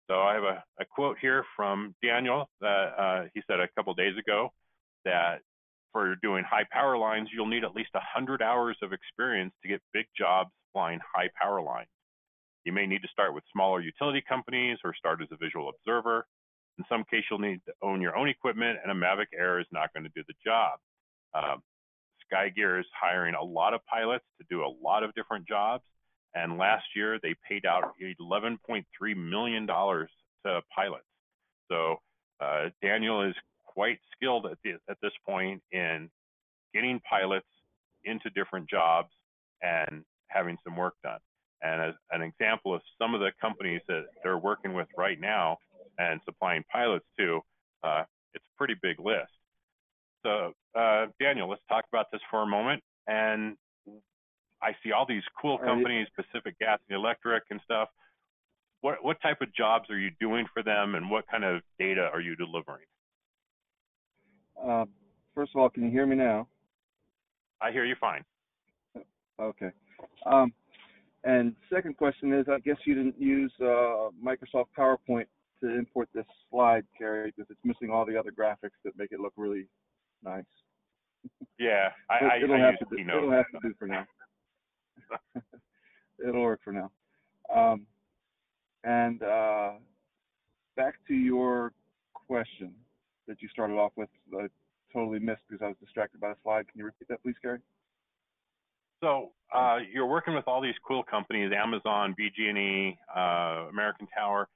So I have a, a quote here from Daniel that uh, he said a couple days ago that for doing high power lines, you'll need at least one hundred hours of experience to get big jobs flying high power lines. You may need to start with smaller utility companies or start as a visual observer. In some case, you'll need to own your own equipment, and a Mavic Air is not going to do the job. Um, Sky Gear is hiring a lot of pilots to do a lot of different jobs, and last year they paid out eleven point three million dollars to pilots. So uh, Daniel is quite skilled at, the, at this point in getting pilots into different jobs and having some work done. And as an example of some of the companies that they're working with right now and supplying pilots to, uh, it's a pretty big list. So uh, Daniel, let's talk about this for a moment. And I see all these cool companies, Pacific Gas and Electric and stuff. What, what type of jobs are you doing for them, and what kind of data are you delivering? Uh, first of all, can you hear me now? I hear you fine. Okay. Um, and second question is, I guess you didn't use uh, Microsoft PowerPoint to import this slide, Carrie, because it's missing all the other graphics that make it look really nice. Yeah, I, it'll, I, I have to do, it'll have to do for now. It'll work for now. Um, and uh, back to your question that you started off with, I totally missed because I was distracted by the slide. Can you repeat that, please, Carrie? So uh, you're working with all these cool companies, Amazon, B G and E, uh, American Tower.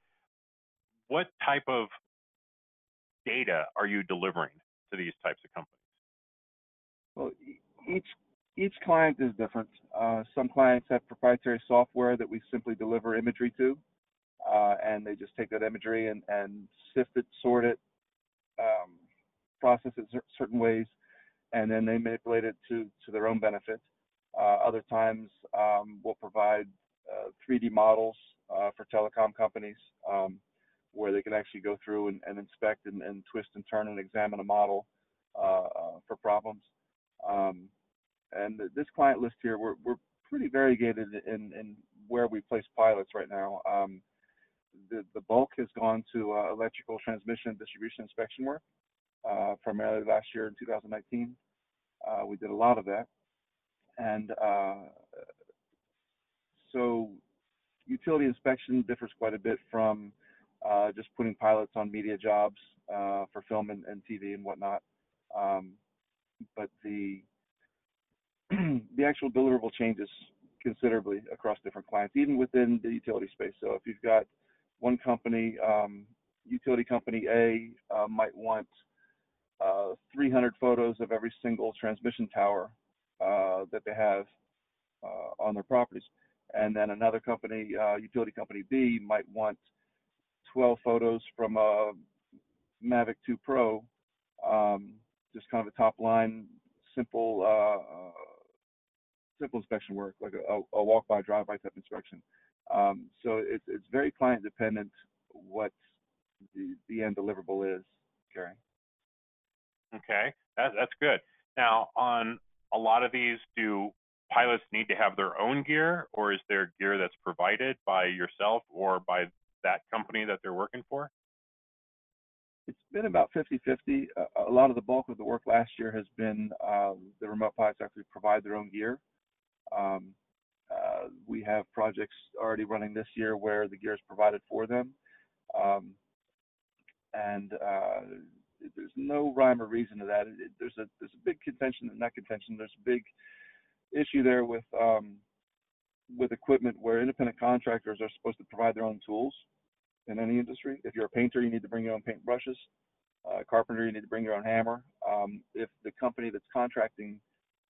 What type of data are you delivering to these types of companies? Well, each each client is different. Uh, some clients have proprietary software that we simply deliver imagery to, uh, and they just take that imagery and, and sift it, sort it, um, process it certain ways, and then they manipulate it to, to their own benefit. Uh, other times um, we'll provide uh, three D models uh, for telecom companies um, where they can actually go through and, and inspect and, and twist and turn and examine a model uh, uh, for problems. Um, and this client list here, we're, we're pretty variegated in, in where we place pilots right now. Um, the, the bulk has gone to uh, electrical transmission and distribution inspection work, uh, primarily last year in two thousand nineteen. Uh, we did a lot of that. And uh, so utility inspection differs quite a bit from uh, just putting pilots on media jobs uh, for film and, and T V and whatnot. Um, but the the actual deliverable changes considerably across different clients, even within the utility space. So if you've got one company, um, utility company A uh, might want uh, three hundred photos of every single transmission tower uh, that they have uh, on their properties. And then another company, uh, utility company B, might want twelve photos from a Mavic two Pro, um, just kind of a top line, simple uh, simple inspection work, like a, a walk-by, drive-by type inspection. Um, so it's, it's very client-dependent what the, the end deliverable is, Gary. Okay, that, that's good. Now, on a lot of these, do pilots need to have their own gear, or is there gear that's provided by yourself or by that company that they're working for? It's been about fifty fifty. Uh, a lot of the bulk of the work last year has been uh, the remote pilots actually provide their own gear. Um, uh, we have projects already running this year where the gear is provided for them. Um, and uh, there's no rhyme or reason to that. It, there's, a, there's a big contention, not contention, there's a big issue there with, um, with equipment where independent contractors are supposed to provide their own tools. In any industry, if you're a painter, you need to bring your own paint brushes. Uh, carpenter, you need to bring your own hammer. Um, if the company that's contracting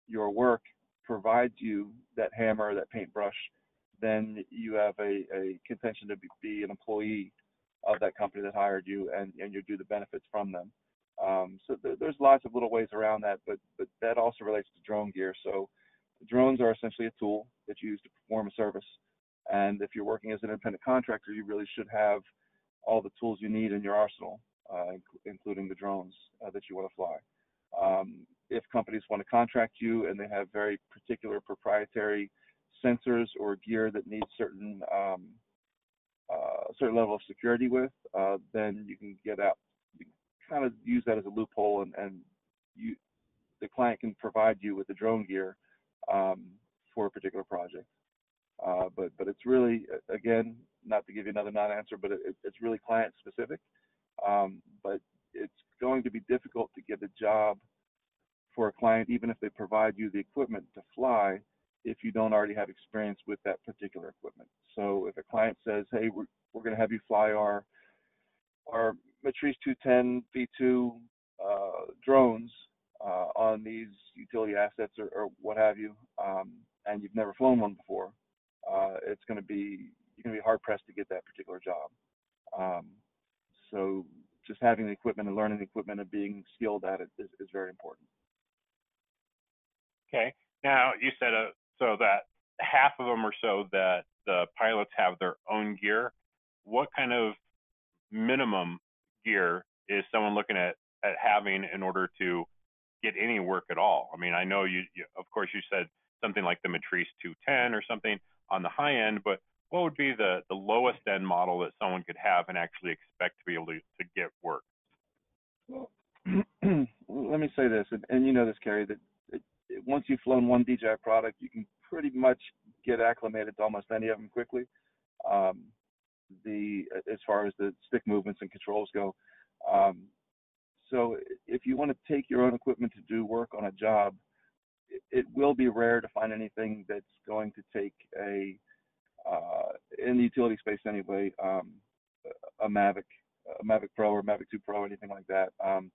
your work provides you that hammer, that paintbrush, then you have a, a contention to be, be an employee of that company that hired you, and, and you do the benefits from them. Um, so th there's lots of little ways around that, but but that also relates to drone gear. So drones are essentially a tool that's used to perform a service. And if you're working as an independent contractor, you really should have all the tools you need in your arsenal, uh, including the drones uh, that you want to fly. Um, if companies want to contract you and they have very particular proprietary sensors or gear that needs certain um, uh, certain level of security with, uh, then you can get out. You can kind of use that as a loophole, and, and you, the client can provide you with the drone gear um, for a particular project. Uh, but but it's really, again, not to give you another non-answer, but it, it's really client specific. Um, but it's going to be difficult to get a job for a client, even if they provide you the equipment to fly, if you don't already have experience with that particular equipment. So if a client says, hey, we're, we're going to have you fly our our Matrice two ten V two uh, drones uh, on these utility assets or, or what have you, um, and you've never flown one before, Uh, it's going to be, you're going to be hard pressed to get that particular job. Um, so just having the equipment and learning the equipment and being skilled at it is, is very important. Okay. Now you said, uh, so that half of them or so that the pilots have their own gear. What kind of minimum gear is someone looking at, at having in order to get any work at all? I mean, I know you, you of course you said something like the Matrice two ten or something on the high end, but what would be the, the lowest end model that someone could have and actually expect to be able to, to get work? Well, let me say this, and, and you know this, Carrie, that it, it, once you've flown one D J I product, you can pretty much get acclimated to almost any of them quickly. Um, the as far as the stick movements and controls go. Um, so if you want to take your own equipment to do work on a job, it will be rare to find anything that's going to take a, uh, in the utility space anyway, um, a Mavic, a Mavic Pro or Mavic two Pro, anything like that. Um,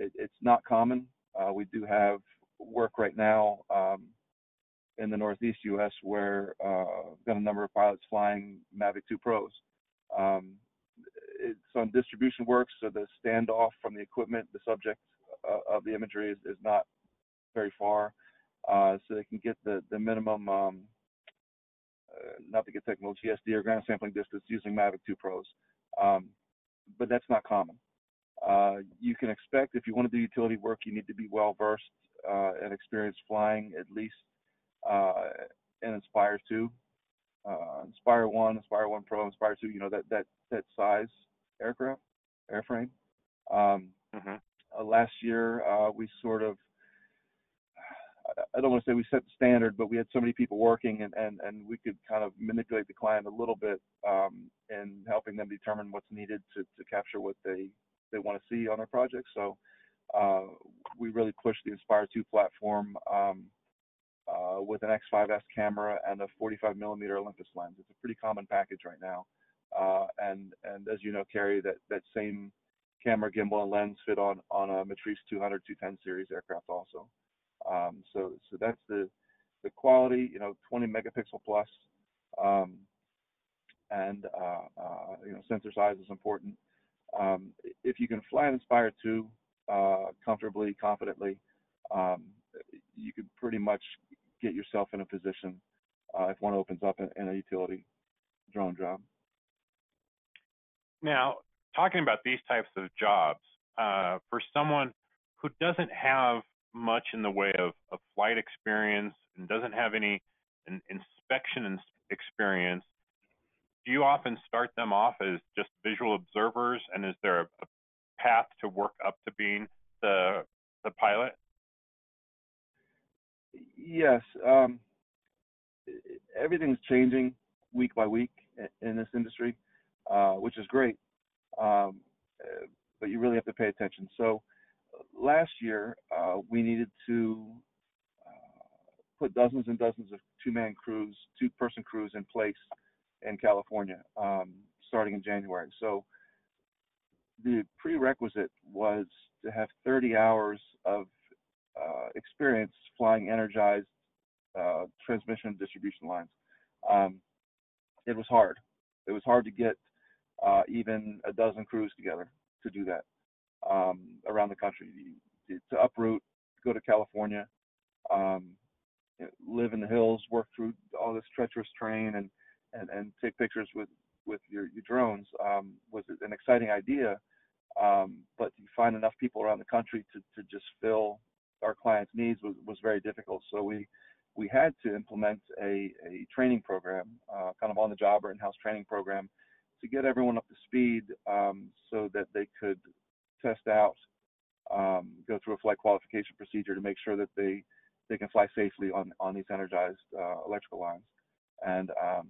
it, it's not common. Uh, we do have work right now um, in the Northeast U S where uh, we've got a number of pilots flying Mavic two Pros. Um, it's on distribution work, so the standoff from the equipment, the subject uh, of the imagery is, is not very far, uh, so they can get the, the minimum, um, uh, not to get technical, G S D or ground sampling distance using Mavic two Pros. Um, but that's not common. Uh, you can expect, if you want to do utility work, you need to be well-versed uh, and experienced flying at least uh, in Inspire Two, uh, Inspire One, Inspire One Pro, Inspire Two, you know, that, that, that size aircraft, airframe. Um, mm-hmm. uh, last year, uh, we sort of, I don't want to say we set the standard, but we had so many people working, and, and, and we could kind of manipulate the client a little bit um, in helping them determine what's needed to, to capture what they, they want to see on their project. So uh, we really pushed the Inspire two platform um, uh, with an X five S camera and a forty-five millimeter Olympus lens. It's a pretty common package right now. Uh, and, and as you know, Carrie, that, that same camera, gimbal, and lens fit on, on a Matrice two hundred, two ten series aircraft also. Um, so, so that's the, the quality, you know, twenty megapixel plus, Um, and, uh, uh, you know, sensor size is important. Um, if you can fly an Inspire two uh, comfortably, confidently, um, you can pretty much get yourself in a position uh, if one opens up in, in a utility drone job. Now, talking about these types of jobs, uh, for someone who doesn't have much in the way of, of flight experience and doesn't have any an inspection ins experience, do you often start them off as just visual observers, and is there a, a path to work up to being the, the pilot? Yes. Um, everything's changing week by week in this industry, uh, which is great, um, but you really have to pay attention. So last year, uh, we needed to uh, put dozens and dozens of two-man crews, two-person crews in place in California, um, starting in January. So the prerequisite was to have thirty hours of uh, experience flying energized uh, transmission and distribution lines. Um, it was hard. It was hard to get uh, even a dozen crews together to do that um, around the country. You, to uproot, go to California, um, you know, live in the hills, work through all this treacherous terrain, and And, and take pictures with, with your, your drones um, was an exciting idea, um, but to find enough people around the country to, to just fill our clients' needs was, was very difficult. So we, we had to implement a, a training program, uh, kind of on-the-job or in-house training program, to get everyone up to speed um, so that they could test out, um, go through a flight qualification procedure to make sure that they, they can fly safely on, on these energized uh, electrical lines. And um,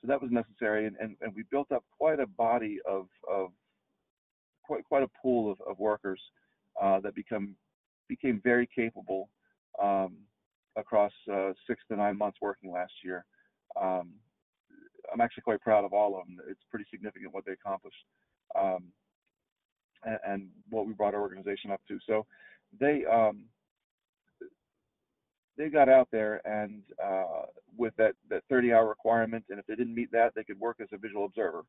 So that was necessary, and, and, and we built up quite a body of, of quite quite a pool of, of workers uh, that become became very capable um, across uh, six to nine months working last year. Um, I'm actually quite proud of all of them. It's pretty significant what they accomplished um, and, and what we brought our organization up to. So they um, they got out there, and uh, with that thirty-hour requirement, and if they didn't meet that, they could work as a visual observer.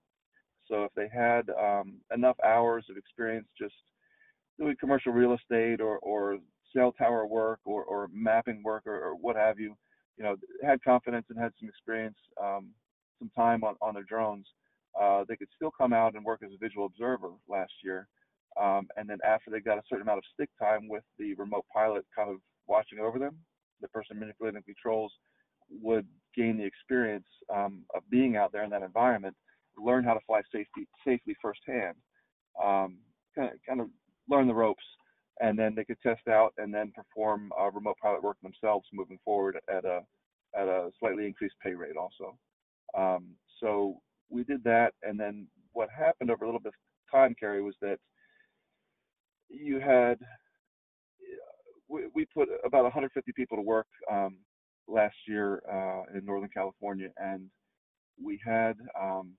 So if they had um, enough hours of experience just doing commercial real estate or, or cell tower work or, or mapping work or, or what have you, you know, had confidence and had some experience, um, some time on, on their drones, uh, they could still come out and work as a visual observer last year. Um, and then after they got a certain amount of stick time with the remote pilot kind of watching over them, the person manipulating the controls would gain the experience um, of being out there in that environment, learn how to fly safety, safely firsthand, um, kind, of, kind of learn the ropes, and then they could test out and then perform uh, remote pilot work themselves moving forward at a, at a slightly increased pay rate also. Um, so we did that, and then what happened over a little bit of time, Carrie, was that you had, we, we put about one hundred fifty people to work um, last year uh, in Northern California, and we had um,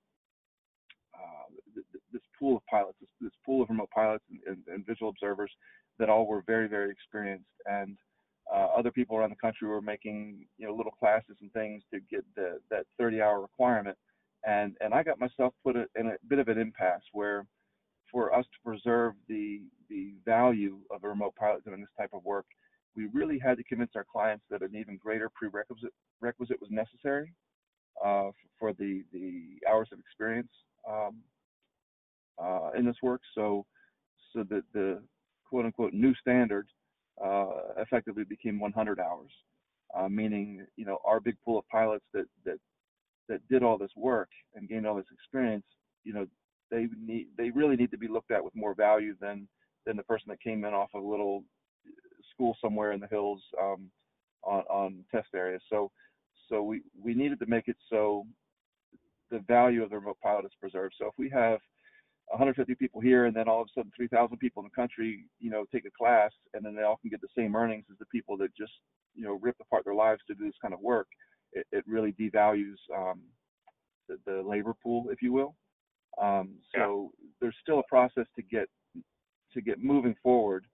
uh, th th this pool of pilots, this, this pool of remote pilots and, and, and visual observers that all were very, very experienced. And uh, other people around the country were making, you know, little classes and things to get the, that thirty-hour requirement. And and I got myself put in a bit of an impasse where, for us to preserve the the value of a remote pilot doing this type of work, we really had to convince our clients that an even greater prerequisite requisite was necessary uh, for the, the hours of experience um, uh, in this work. So, so that the quote unquote new standard uh, effectively became one hundred hours, uh, meaning, you know, our big pool of pilots that, that, that did all this work and gained all this experience, you know, they need, they really need to be looked at with more value than, than the person that came in off a little school somewhere in the hills um, on, on test areas. So, so we, we needed to make it so the value of the remote pilot is preserved. So if we have one hundred fifty people here and then all of a sudden three thousand people in the country, you know, take a class and then they all can get the same earnings as the people that just, you know, ripped apart their lives to do this kind of work, it, it really devalues um, the, the labor pool, if you will. Um, so yeah. There's still a process to get to get moving forward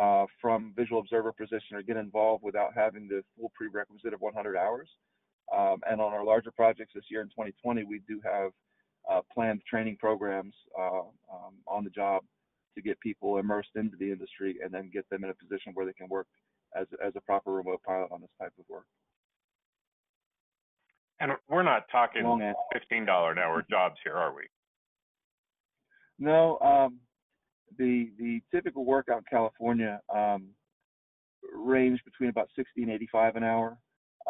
uh, from visual observer position or get involved without having the full prerequisite of one hundred hours. Um, and on our larger projects this year in twenty twenty, we do have uh, planned training programs uh, um, on the job to get people immersed into the industry and then get them in a position where they can work as, as a proper remote pilot on this type of work. And we're not talking fifteen dollars an hour jobs here, are we? No, um, the the typical work out in California um, range between about sixty and eighty-five an hour,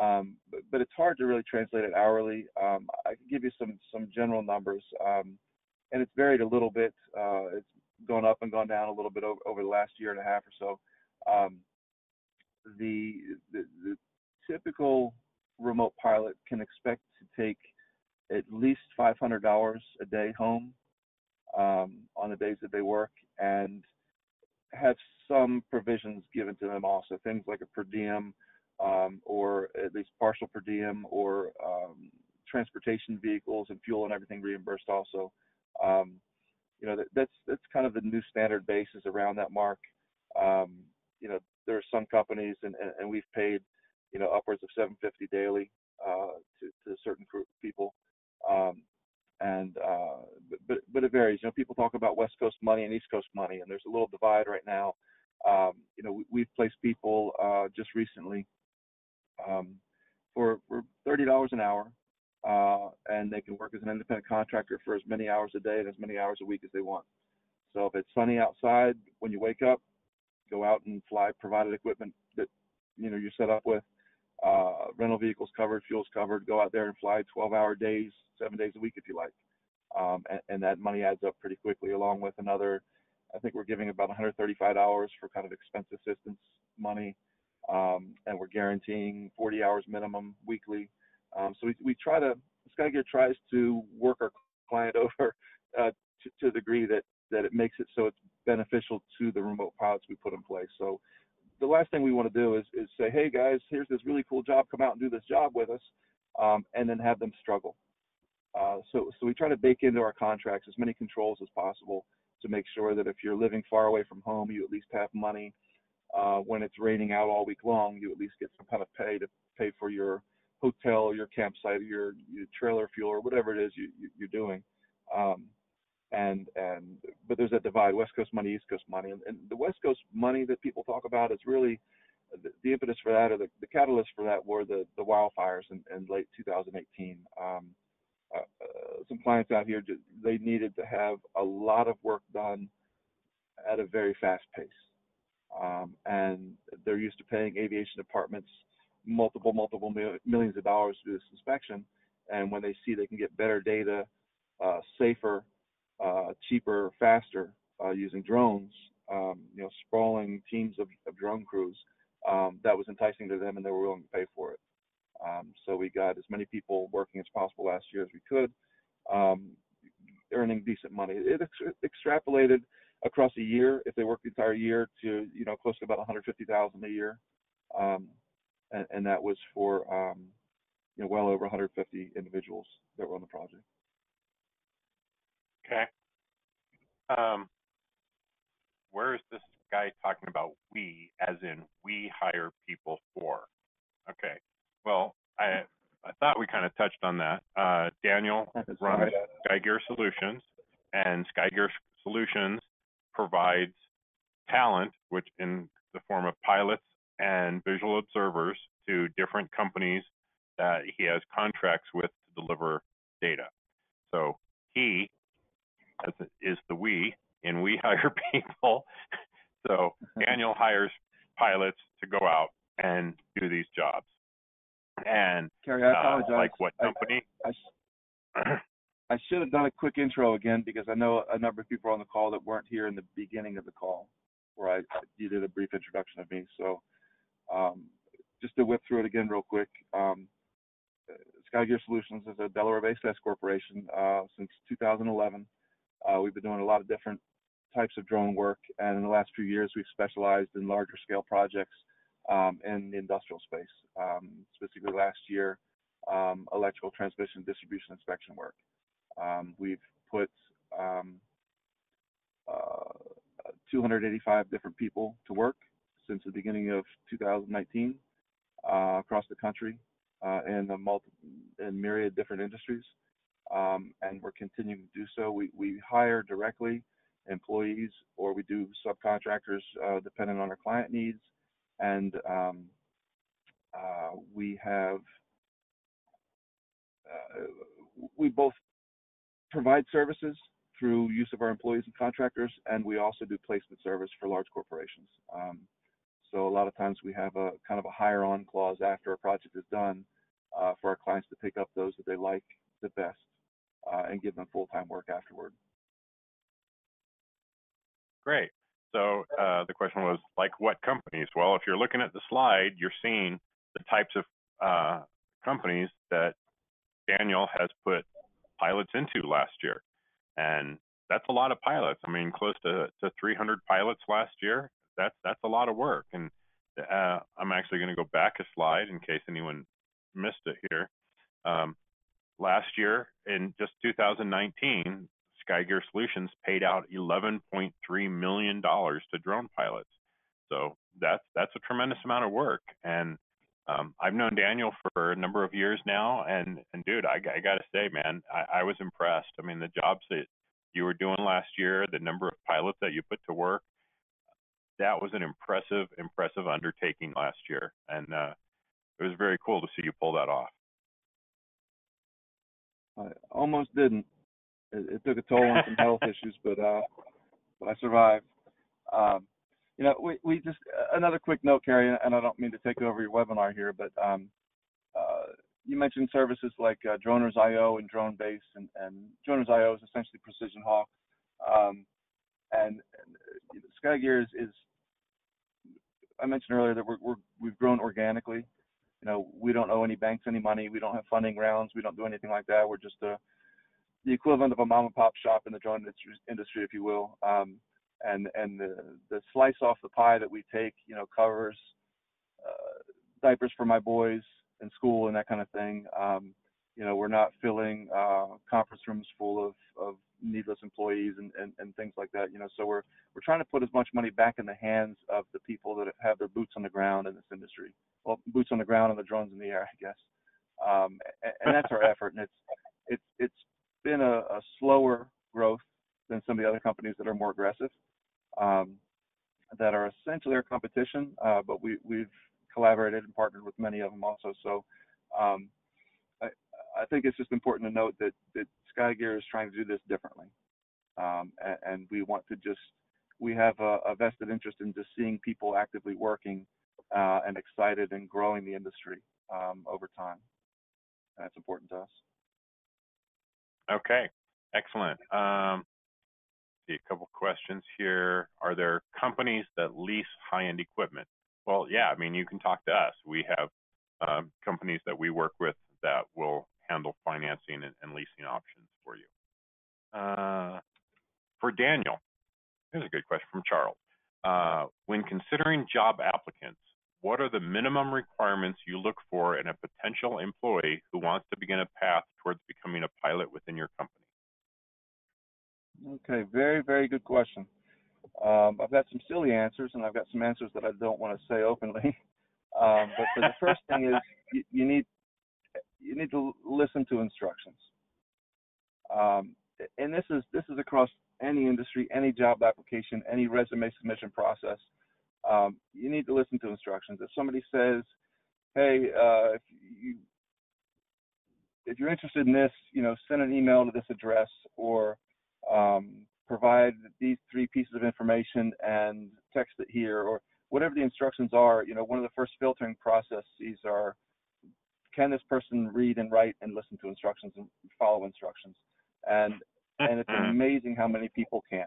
um, but, but it's hard to really translate it hourly. Um, I can give you some some general numbers, um, and it's varied a little bit. Uh, it's gone up and gone down a little bit over, over the last year and a half or so. Um, the, the the typical remote pilot can expect to take at least five hundred dollars a day home um, on the days that they work, and have some provisions given to them also, things like a per diem um, or at least partial per diem, or um, transportation vehicles and fuel and everything reimbursed also. Um, you know, that, that's that's kind of the new standard basis around that mark. Um, you know, there are some companies, and, and, and we've paid, you know, upwards of seven fifty daily uh, to, to certain group of people, um, and uh, but but it varies. You know, people talk about West Coast money and East Coast money, and there's a little divide right now. Um, you know, we, we've placed people uh, just recently um, for for thirty dollars an hour, uh, and they can work as an independent contractor for as many hours a day and as many hours a week as they want. So if it's sunny outside when you wake up, go out and fly provided equipment that you know you're set up with. Uh, rental vehicles covered, fuels covered, go out there and fly twelve hour days, seven days a week if you like. Um, and, and that money adds up pretty quickly, along with another, I think we're giving about one hundred thirty-five dollars for kind of expense assistance money. Um, and we're guaranteeing forty hours minimum weekly. Um, so we, we try to, Sky Gear tries to work our client over uh, to, to the degree that, that it makes it so it's beneficial to the remote pilots we put in place. So the last thing we want to do is, is say, hey guys, here's this really cool job, come out and do this job with us, um, and then have them struggle. Uh, so, so we try to bake into our contracts as many controls as possible to make sure that if you're living far away from home, you at least have money. Uh, when it's raining out all week long, you at least get some kind of pay to pay for your hotel or your campsite or your, your trailer fuel or whatever it is you, you, you're doing. Um, And, and, but there's that divide, West Coast money, East Coast money. And, and the West Coast money that people talk about is really the, the impetus for that, or the, the catalyst for that were the, the wildfires in, in late two thousand eighteen. Um, uh, uh, some clients out here, they needed to have a lot of work done at a very fast pace. Um, and they're used to paying aviation departments multiple, multiple mil millions of dollars to do this inspection. And when they see they can get better data, uh, safer, Uh, cheaper, faster, uh, using drones, um, you know, sprawling teams of, of drone crews, um, that was enticing to them, and they were willing to pay for it. Um, so we got as many people working as possible last year as we could, um, earning decent money. It ex extrapolated across a year, if they worked the entire year, to, you know, close to about one hundred fifty thousand dollars a year. Um, and, and that was for, um, you know, well over one hundred fifty individuals that were on the project. Okay. Um, where is this guy talking about we, as in we hire people for? Okay. Well, I I thought we kind of touched on that. Uh, Daniel runs Sky Gear Solutions, and Sky Gear Solutions provides talent, which in the form of pilots and visual observers, to different companies that he has contracts with to deliver data. So he is the we, and we hire people. So Daniel hires pilots to go out and do these jobs. And Carrie, I apologize. Uh, like what company? I, I, I should have done a quick intro again, because I know a number of people on the call that weren't here in the beginning of the call, where I you did a brief introduction of me. So um, just to whip through it again real quick. Um, Sky Gear Solutions is a Delaware-based S corporation uh, since two thousand eleven. Uh, we've been doing a lot of different types of drone work, and in the last few years, we've specialized in larger scale projects um, in the industrial space, um, specifically last year, um, electrical transmission distribution inspection work. Um, we've put um, uh, two hundred eighty-five different people to work since the beginning of two thousand nineteen uh, across the country, uh, in a multi in myriad different industries, um, and we're continuing to do so. We we hire directly employees, or we do subcontractors, uh, depending on our client needs, and um, uh, we have uh, we both provide services through use of our employees and contractors, and we also do placement service for large corporations. Um, so a lot of times we have a kind of a hire on clause after a project is done uh, for our clients to pick up those that they like the best uh, and give them full-time work afterward. Great. So uh, the question was, like what companies? Well, if you're looking at the slide, you're seeing the types of uh, companies that Daniel has put pilots into last year. And that's a lot of pilots. I mean, close to, to three hundred pilots last year. That's that's a lot of work. And uh, I'm actually going to go back a slide in case anyone missed it here. Um, last year, in just two thousand nineteen, Sky Gear Solutions paid out eleven point three million dollars to drone pilots. So that's that's a tremendous amount of work. And um, I've known Daniel for a number of years now, and and dude, I, I got to say, man, I, I was impressed. I mean, the jobs that you were doing last year, the number of pilots that you put to work, that was an impressive, impressive undertaking last year, and uh, it was very cool to see you pull that off. I almost didn't. It, it took a toll on some health issues, but uh, but I survived. Um, you know, we we just another quick note, Carrie, and I don't mean to take over your webinar here, but um, uh, you mentioned services like uh, Droners dot I O and Dronebase, and, and Droners dot I O is essentially Precision Hawk, um, and, and Sky Gear is, is I mentioned earlier that we're, we're, we've grown organically. You know, we don't owe any banks any money. We don't have funding rounds. We don't do anything like that. We're just a, the equivalent of a mom and pop shop in the drone industry, if you will. Um, and and the, the slice off the pie that we take, you know, covers uh, diapers for my boys in school and that kind of thing. Um, you know, we're not filling uh, conference rooms full of, of needless employees and, and, and things like that. You know, so we're we're trying to put as much money back in the hands of the people that have their boots on the ground in this industry. Well, boots on the ground and the drones in the air, I guess. Um, and, and that's our effort. And it's it's it's been a, a slower growth than some of the other companies that are more aggressive, um, that are essentially our competition. Uh, but we we've collaborated and partnered with many of them also. So. Um, I think it's just important to note that, that Sky Gear is trying to do this differently. Um, and, and we want to just, we have a, a vested interest in just seeing people actively working uh, and excited and growing the industry um, over time. That's important to us. Okay, excellent. Um, see a couple questions here. Are there companies that lease high-end equipment? Well, yeah, I mean, you can talk to us. We have um, companies that we work with that will handle financing and, and leasing options for you. Uh, for Daniel, here's a good question from Charles. Uh, when considering job applicants, what are the minimum requirements you look for in a potential employee who wants to begin a path towards becoming a pilot within your company? Okay, very, very good question. Um, I've got some silly answers, and I've got some answers that I don't want to say openly. Um, but for the first thing is you, you need you need to listen to instructions. Um, and this is, this is across any industry, any job application, any resume submission process. Um, you need to listen to instructions. If somebody says, hey, uh, if, you, if you're interested in this, you know, send an email to this address, or um, provide these three pieces of information and text it here, or whatever the instructions are, you know, one of the first filtering processes are, can this person read and write and listen to instructions and follow instructions? And and it's amazing how many people can't.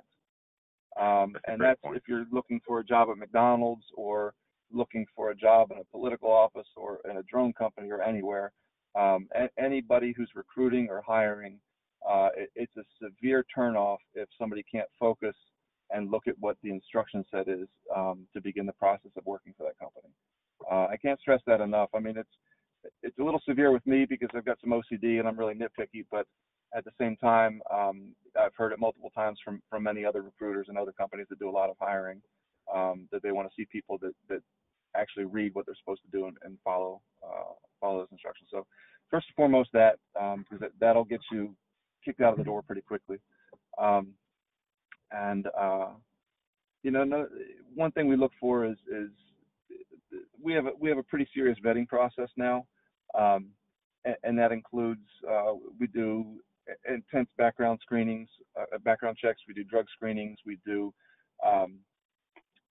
Um, that's and that's point. If you're looking for a job at McDonald's, or looking for a job in a political office, or in a drone company, or anywhere. Um, anybody who's recruiting or hiring, uh, it, it's a severe turnoff if somebody can't focus and look at what the instruction set is um, to begin the process of working for that company. Uh, I can't stress that enough. I mean, it's It's a little severe with me because I've got some O C D and I'm really nitpicky, but at the same time, um, I've heard it multiple times from, from many other recruiters and other companies that do a lot of hiring, um, that they want to see people that, that actually read what they're supposed to do and, and follow uh, follow those instructions. So first and foremost that, um, because that, that'll get you kicked out of the door pretty quickly. Um, and, uh, you know, no, one thing we look for is, is we have a, we have a pretty serious vetting process now. Um, and, and that includes, uh, we do intense background screenings, uh, background checks. We do drug screenings. We do, um,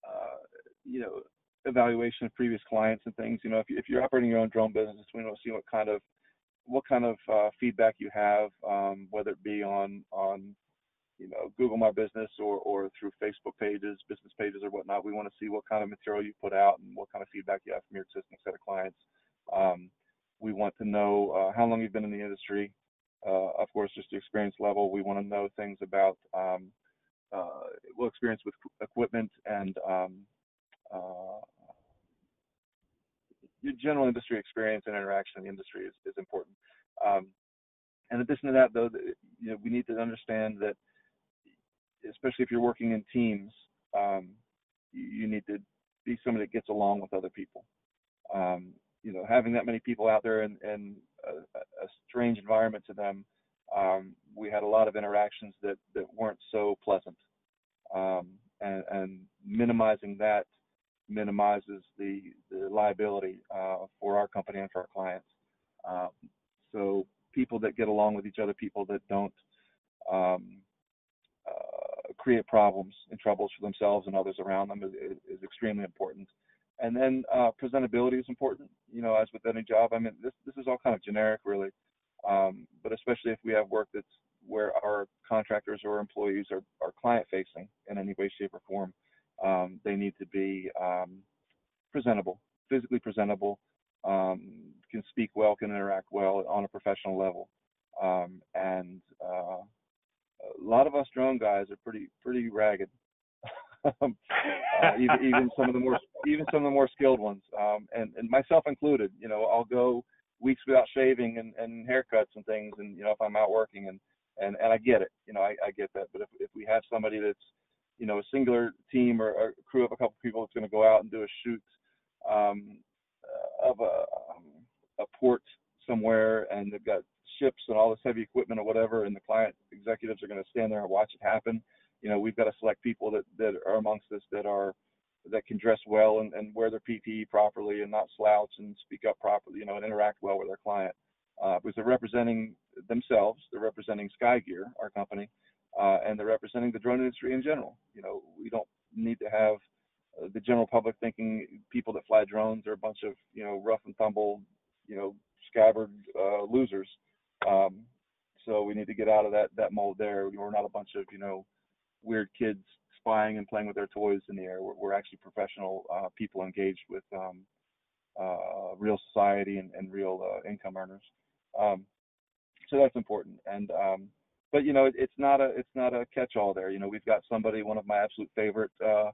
uh, you know, evaluation of previous clients and things. You know, if, you, if you're operating your own drone business, we want to see what kind of, what kind of uh, feedback you have, um, whether it be on, on, you know, Google My Business or, or through Facebook pages, business pages or whatnot. We want to see what kind of material you put out and what kind of feedback you have from your existing set of clients. Um, we want to know uh, how long you've been in the industry. Uh, of course, just the experience level. We want to know things about, um, uh, well, experience with equipment and um, uh, your general industry experience and interaction in the industry is, is important. Um, in addition to that, though, you know, we need to understand that, especially if you're working in teams, um, you need to be somebody that gets along with other people. Um, you know, having that many people out there in, in a, a strange environment to them, um, we had a lot of interactions that, that weren't so pleasant. Um, and, and minimizing that minimizes the, the liability uh, for our company and for our clients. Um, so people that get along with each other, people that don't um, uh, create problems and troubles for themselves and others around them is, is extremely important. And then uh, presentability is important. You know, as with any job, I mean, this, this is all kind of generic, really. Um, but especially if we have work that's where our contractors or employees are, are client-facing in any way, shape, or form, um, they need to be um, presentable, physically presentable, um, can speak well, can interact well on a professional level. Um, and uh, a lot of us drone guys are pretty, pretty ragged. Um, uh, even, even some of the more, even some of the more skilled ones, um, and, and myself included. You know, I'll go weeks without shaving and, and haircuts and things, and you know, if I'm out working, and and, and I get it. You know, I, I get that. But if if we have somebody that's, you know, a singular team or a crew of a couple people that's going to go out and do a shoot um, of a um, a port somewhere, and they've got ships and all this heavy equipment or whatever, and the client executives are going to stand there and watch it happen. You know, we've got to select people that, that are amongst us that are that can dress well and, and wear their P P E properly and not slouch and speak up properly, you know, and interact well with their client. Uh, because they're representing themselves, they're representing Sky Gear, our company, uh, and they're representing the drone industry in general. You know, we don't need to have uh, the general public thinking people that fly drones are a bunch of, you know, rough and tumble, you know, scabbard uh, losers. Um, so we need to get out of that, that mold there. We're not a bunch of, you know, weird kids spying and playing with their toys in the air. We're, we're actually professional uh, people engaged with um, uh, real society and, and real uh, income earners. Um, so that's important. And um, but you know, it, it's not a it's not a catch-all there. You know, we've got somebody, one of my absolute favorite uh,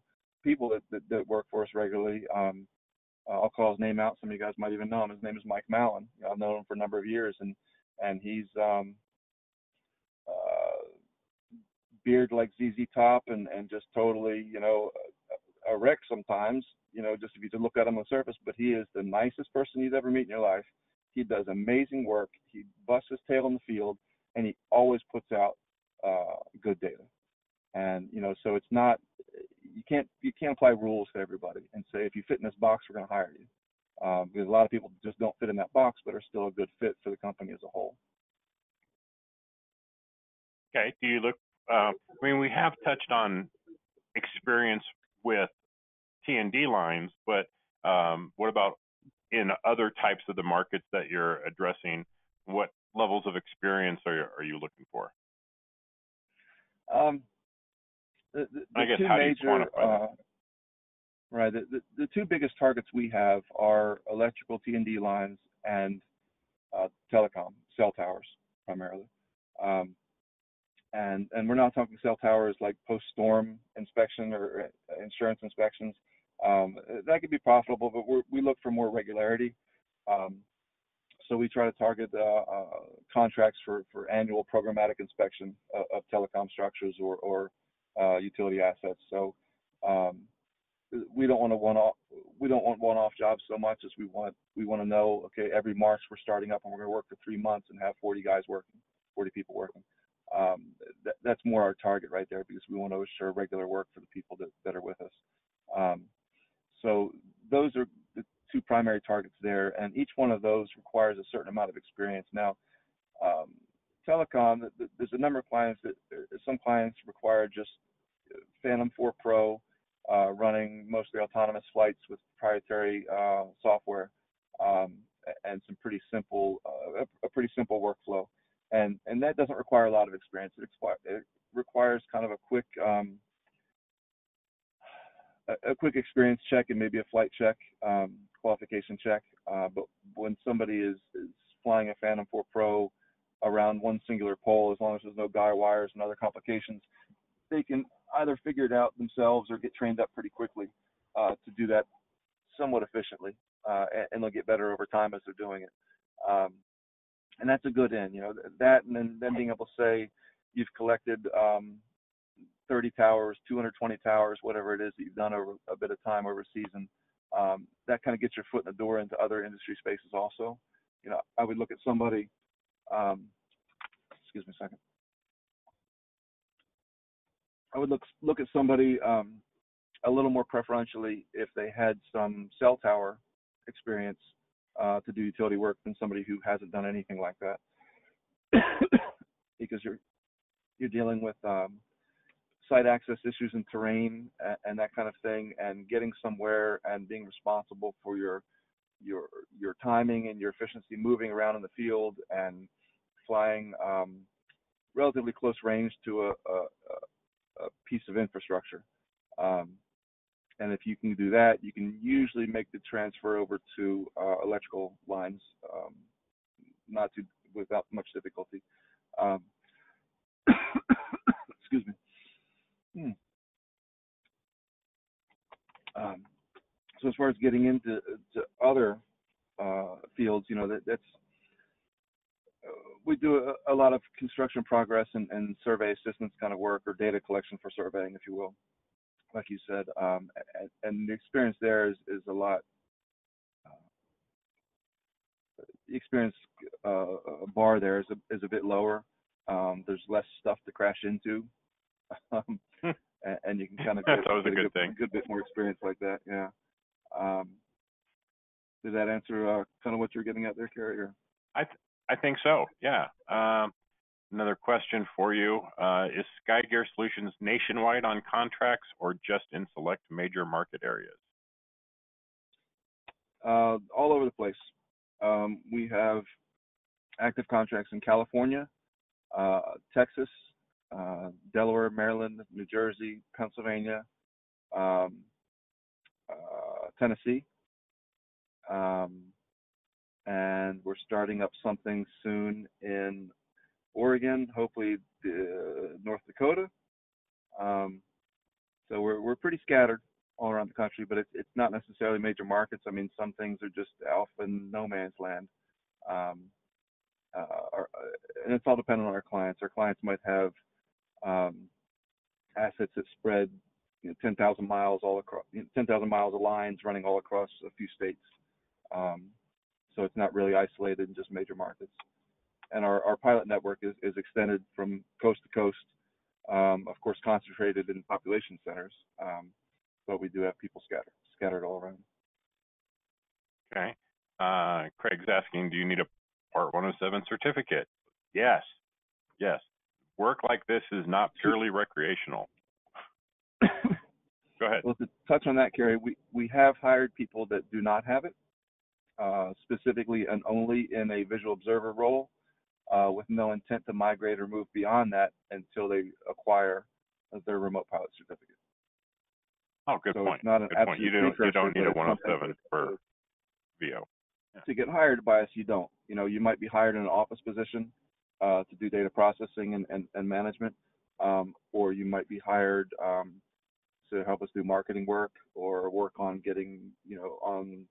people that, that, that work for us regularly. Um, I'll call his name out. Some of you guys might even know him. His name is Mike Mallon. You know, I've known him for a number of years, and and he's um, beard like Z Z Top and, and just totally, you know, a, a wreck sometimes, you know, just if you just look at him on the surface, but he is the nicest person you'd ever meet in your life. He does amazing work. He busts his tail in the field and he always puts out uh, good data. And, you know, so it's not, you can't, you can't apply rules to everybody and say, if you fit in this box, we're going to hire you. Um, because a lot of people just don't fit in that box, but are still a good fit for the company as a whole. Okay. Do you look, Uh, I mean, we have touched on experience with T and D lines, but um, what about in other types of the markets that you're addressing? What levels of experience are you, are you looking for? Um, the, the, I guess how major, do you quantify uh, that? Right. The, the, the two biggest targets we have are electrical T and D lines and uh, telecom, cell towers primarily. Um, And, and we're not talking cell towers like post-storm inspection or insurance inspections. Um, that could be profitable, but we're, we look for more regularity. Um, so we try to target uh, uh, contracts for, for annual programmatic inspection of, of telecom structures or, or uh, utility assets. So um, we don't want a one-off. We don't want one-off jobs so much as we want we want to know. Okay, every March we're starting up and we're going to work for three months and have forty guys working, forty people working. Um, that, that's more our target right there, because we want to assure regular work for the people that, that are with us. Um, so those are the two primary targets there, and each one of those requires a certain amount of experience. Now, um, telecom, there's a number of clients that some clients require just Phantom four Pro uh, running mostly autonomous flights with proprietary uh, software um, and some pretty simple, uh, a pretty simple workflow. And, and that doesn't require a lot of experience. It, it requires kind of a quick, um, a, a quick experience check and maybe a flight check, um, qualification check. Uh, but when somebody is, is flying a Phantom four Pro around one singular pole, as long as there's no guy wires and other complications, they can either figure it out themselves or get trained up pretty quickly uh, to do that somewhat efficiently, uh, and, and they'll get better over time as they're doing it. Um, And that's a good end, you know, that and then, then being able to say you've collected um, thirty towers, two hundred twenty towers, whatever it is that you've done over a bit of time over a season, um, that kind of gets your foot in the door into other industry spaces also. You know, I would look at somebody, um, excuse me a second. I would look, look at somebody um, a little more preferentially if they had some cell tower experience Uh, to do utility work than somebody who hasn't done anything like that, because you're you're dealing with um, site access issues and terrain and, and that kind of thing, and getting somewhere and being responsible for your your your timing and your efficiency moving around in the field and flying um, relatively close range to a, a, a piece of infrastructure. Um, And if you can do that, you can usually make the transfer over to uh, electrical lines, um, not too without much difficulty. Um, excuse me. Hmm. Um, so as far as getting into to other uh, fields, you know, that, that's uh, we do a, a lot of construction progress and, and survey assistance kind of work, or data collection for surveying, if you will. Like you said, um, and, and the experience there is, is a lot. Uh, the experience uh, bar there is a, is a bit lower. Um, there's less stuff to crash into, um, and, and you can kind of get, That's always get a good, good thing. Good bit more experience like that. Yeah. Um, did that answer uh, kind of what you're getting at there, Carrie? Or? I th I think so. Yeah. Um, Another question for you, uh, is Sky Gear Solutions nationwide on contracts or just in select major market areas? Uh, all over the place. Um, we have active contracts in California, uh, Texas, uh, Delaware, Maryland, New Jersey, Pennsylvania, um, uh, Tennessee. Um, and we're starting up something soon in Oregon, hopefully uh, North Dakota. Um, so we're we're pretty scattered all around the country, but it's it's not necessarily major markets. I mean, some things are just alpha and no man's land, um, uh, our, and it's all dependent on our clients. Our clients might have um, assets that spread, you know, ten thousand miles all across, you know, ten thousand miles of lines running all across a few states. Um, so it's not really isolated in just major markets. And our, our pilot network is, is extended from coast to coast, um, of course, concentrated in population centers, um, but we do have people scattered, scattered all around. Okay. Uh, Craig's asking, do you need a Part one oh seven certificate? Yes. Yes. Work like this is not purely recreational. Go ahead. Well, to touch on that, Carrie, we, we have hired people that do not have it, uh, specifically and only in a visual observer role. Uh, with no intent to migrate or move beyond that until they acquire their remote pilot certificate. Oh, good so point. It's not an good point. You don't, you don't need a one oh seven for V O. Yeah. To get hired by us, you don't. You know, you might be hired in an office position uh, to do data processing and, and, and management, um, or you might be hired um, to help us do marketing work or work on getting, you know, on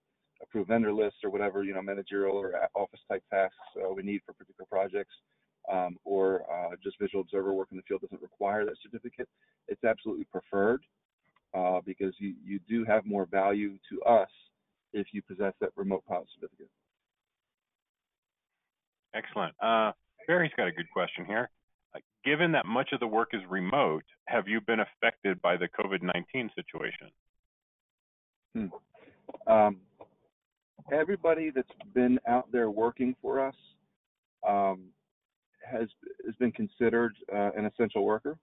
approved vendor lists or whatever, you know, managerial or office type tasks uh, we need for particular projects, um, or uh, just visual observer work in the field doesn't require that certificate. It's absolutely preferred, uh, because you, you do have more value to us if you possess that remote pilot certificate. Excellent. Uh, Barry's got a good question here. Uh, given that much of the work is remote, have you been affected by the COVID nineteen situation? Hmm. Um, everybody that's been out there working for us um, has, has been considered uh, an essential worker,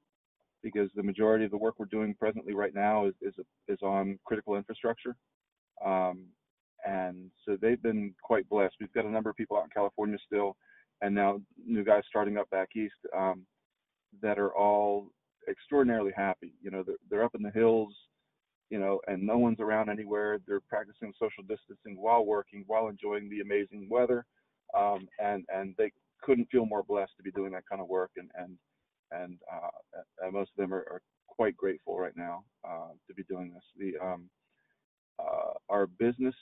because the majority of the work we're doing presently right now is, is, is on critical infrastructure. Um, and so they've been quite blessed. We've got a number of people out in California still, and now new guys starting up back east um, that are all extraordinarily happy. You know, they're, they're up in the hills, you know, and no one's around anywhere. They're practicing social distancing while working, while enjoying the amazing weather. Um, and, and they couldn't feel more blessed to be doing that kind of work. And, and, and, uh, and most of them are, are quite grateful right now uh, to be doing this. The, um, Uh, our business,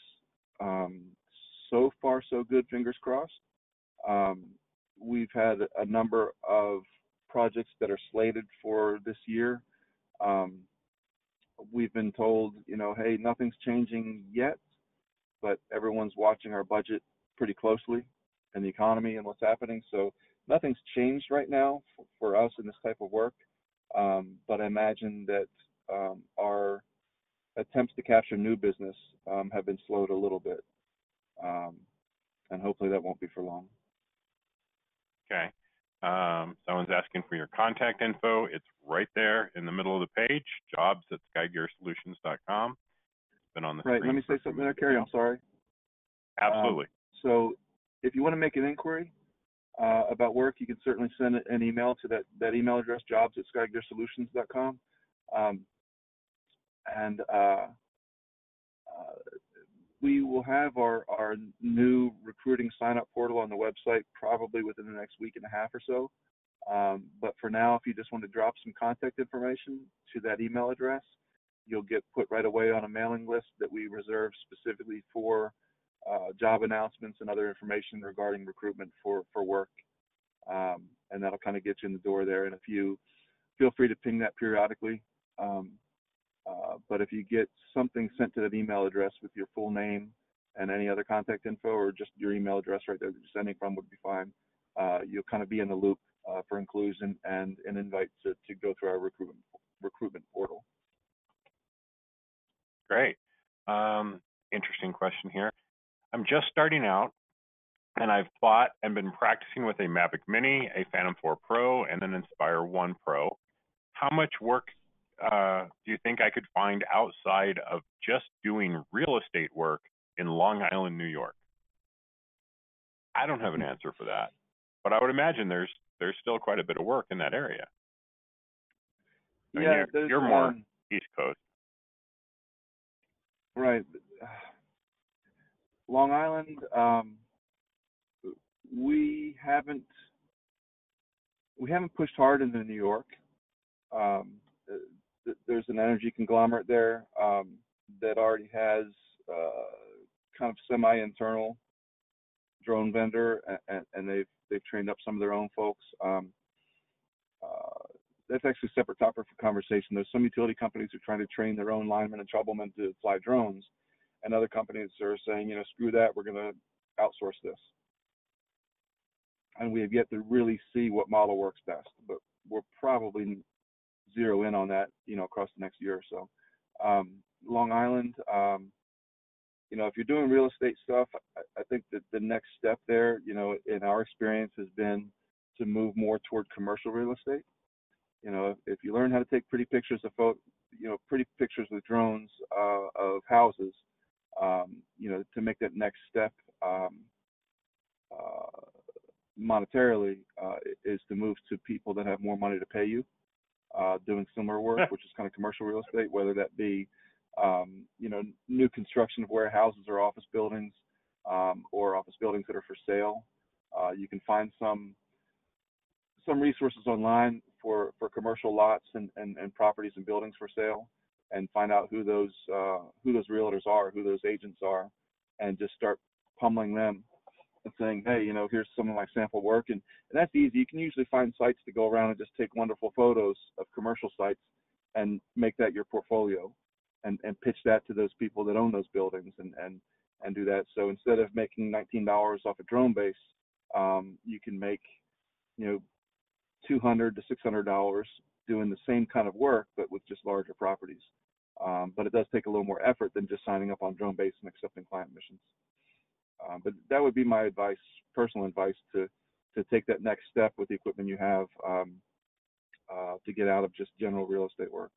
um, so far so good, fingers crossed. Um, we've had a number of projects that are slated for this year. Um, we've been told, you know, hey, nothing's changing yet, but everyone's watching our budget pretty closely and the economy and what's happening. So nothing's changed right now for, for us in this type of work. Um, but I imagine that um, our attempts to capture new business um, have been slowed a little bit, um, and hopefully that won't be for long. Okay, um, someone's asking for your contact info. It's right there in the middle of the page, jobs at sky gear solutions dot com. It's been on the right. Let me say something there, Carrie, I'm sorry. Absolutely. Um, so if you want to make an inquiry uh, about work, you can certainly send an email to that, that email address, jobs at sky gear solutions dot com. Um, And uh, uh, we will have our, our new recruiting sign-up portal on the website probably within the next week and a half or so. Um, but for now, if you just want to drop some contact information to that email address, you'll get put right away on a mailing list that we reserve specifically for uh, job announcements and other information regarding recruitment for, for work. Um, and that'll kind of get you in the door there. And if you feel free to ping that periodically. Um, Uh, but if you get something sent to that email address with your full name and any other contact info, or just your email address right there that you're sending from would be fine, uh, you'll kind of be in the loop uh, for inclusion and an invite to, to go through our recruitment, recruitment portal. Great. Um, interesting question here. I'm just starting out, and I've bought and been practicing with a Mavic Mini, a Phantom four Pro, and an Inspire one Pro. How much work Uh, do you think I could find outside of just doing real estate work in Long Island, New York? I don't have an answer for that, but I would imagine there's there's still quite a bit of work in that area. I yeah, mean, you're, you're more um, East Coast, right? Long Island, um, we haven't we haven't pushed hard into New York. Um, There's an energy conglomerate there um, that already has uh, kind of semi-internal drone vendor, and, and they've they've trained up some of their own folks. Um, uh, that's actually a separate topic for conversation. There's some utility companies who are trying to train their own linemen and troublemen to fly drones, and other companies are saying, you know, screw that, we're going to outsource this. And we have yet to really see what model works best, but we're probably zero in on that, you know, across the next year or so. Um, Long Island, um, you know, if you're doing real estate stuff, I, I think that the next step there, you know, in our experience has been to move more toward commercial real estate. You know, if, if you learn how to take pretty pictures of, you know, pretty pictures with drones uh, of houses, um, you know, to make that next step um, uh, monetarily uh, is to move to people that have more money to pay you. Uh, doing similar work, which is kind of commercial real estate, whether that be, um, you know, new construction of warehouses or office buildings, um, or office buildings that are for sale. Uh, you can find some some resources online for, for commercial lots and, and, and properties and buildings for sale, and find out who those uh, who those realtors are, who those agents are, and just start pummeling them and saying, hey, you know, here's some of my sample work. And, and that's easy. You can usually find sites to go around and just take wonderful photos of commercial sites and make that your portfolio and, and pitch that to those people that own those buildings and, and, and do that. So instead of making nineteen dollars off a drone base, um, you can make, you know, two hundred to six hundred dollars doing the same kind of work, but with just larger properties. Um, but it does take a little more effort than just signing up on Dronebase and accepting client missions. Um, but that would be my advice, personal advice, to to take that next step with the equipment you have um, uh, to get out of just general real estate work.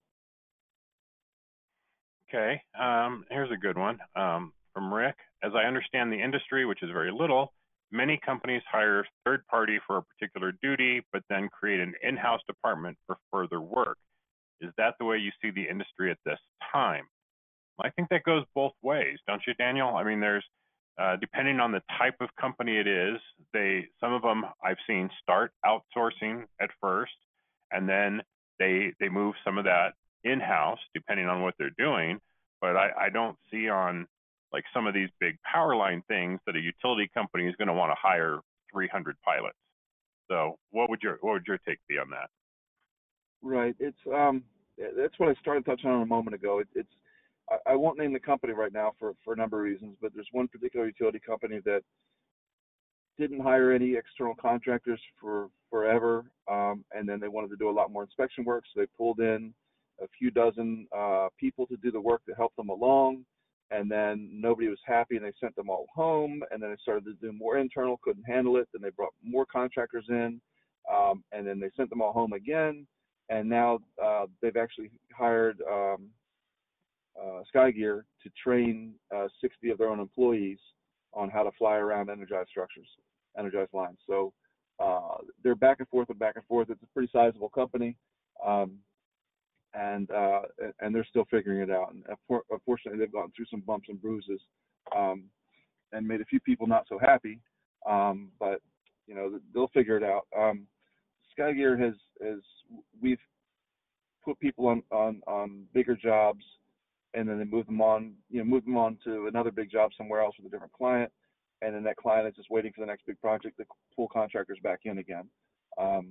Okay, um, here's a good one um, from Rick. As I understand the industry, which is very little, many companies hire third party for a particular duty, but then create an in-house department for further work. Is that the way you see the industry at this time? I think that goes both ways, don't you, Daniel? I mean, there's, uh, depending on the type of company it is, they, some of them I've seen start outsourcing at first, and then they, they move some of that in-house, depending on what they're doing. But I, I don't see on like some of these big power line things that a utility company is gonna wanna hire three hundred pilots. So what would your, what would your take be on that? Right, it's um, that's what I started touching on a moment ago. It, it's I, I won't name the company right now for for a number of reasons, but there's one particular utility company that didn't hire any external contractors for forever, um, and then they wanted to do a lot more inspection work, so they pulled in a few dozen uh, people to do the work to help them along, and then nobody was happy, and they sent them all home, and then they started to do more internal, couldn't handle it, then they brought more contractors in, um, and then they sent them all home again. And now uh, they've actually hired um, uh, Sky Gear to train uh, sixty of their own employees on how to fly around energized structures, energized lines. So uh, they're back and forth and back and forth. It's a pretty sizable company, um, and uh, and they're still figuring it out. And unfortunately, they've gone through some bumps and bruises, um, and made a few people not so happy. Um, but you know, they'll figure it out. Um, Sky Gear has has we've put people on, on, on bigger jobs, and then they move them on, you know, move them on to another big job somewhere else with a different client, and then that client is just waiting for the next big project to pull contractors back in again. Um,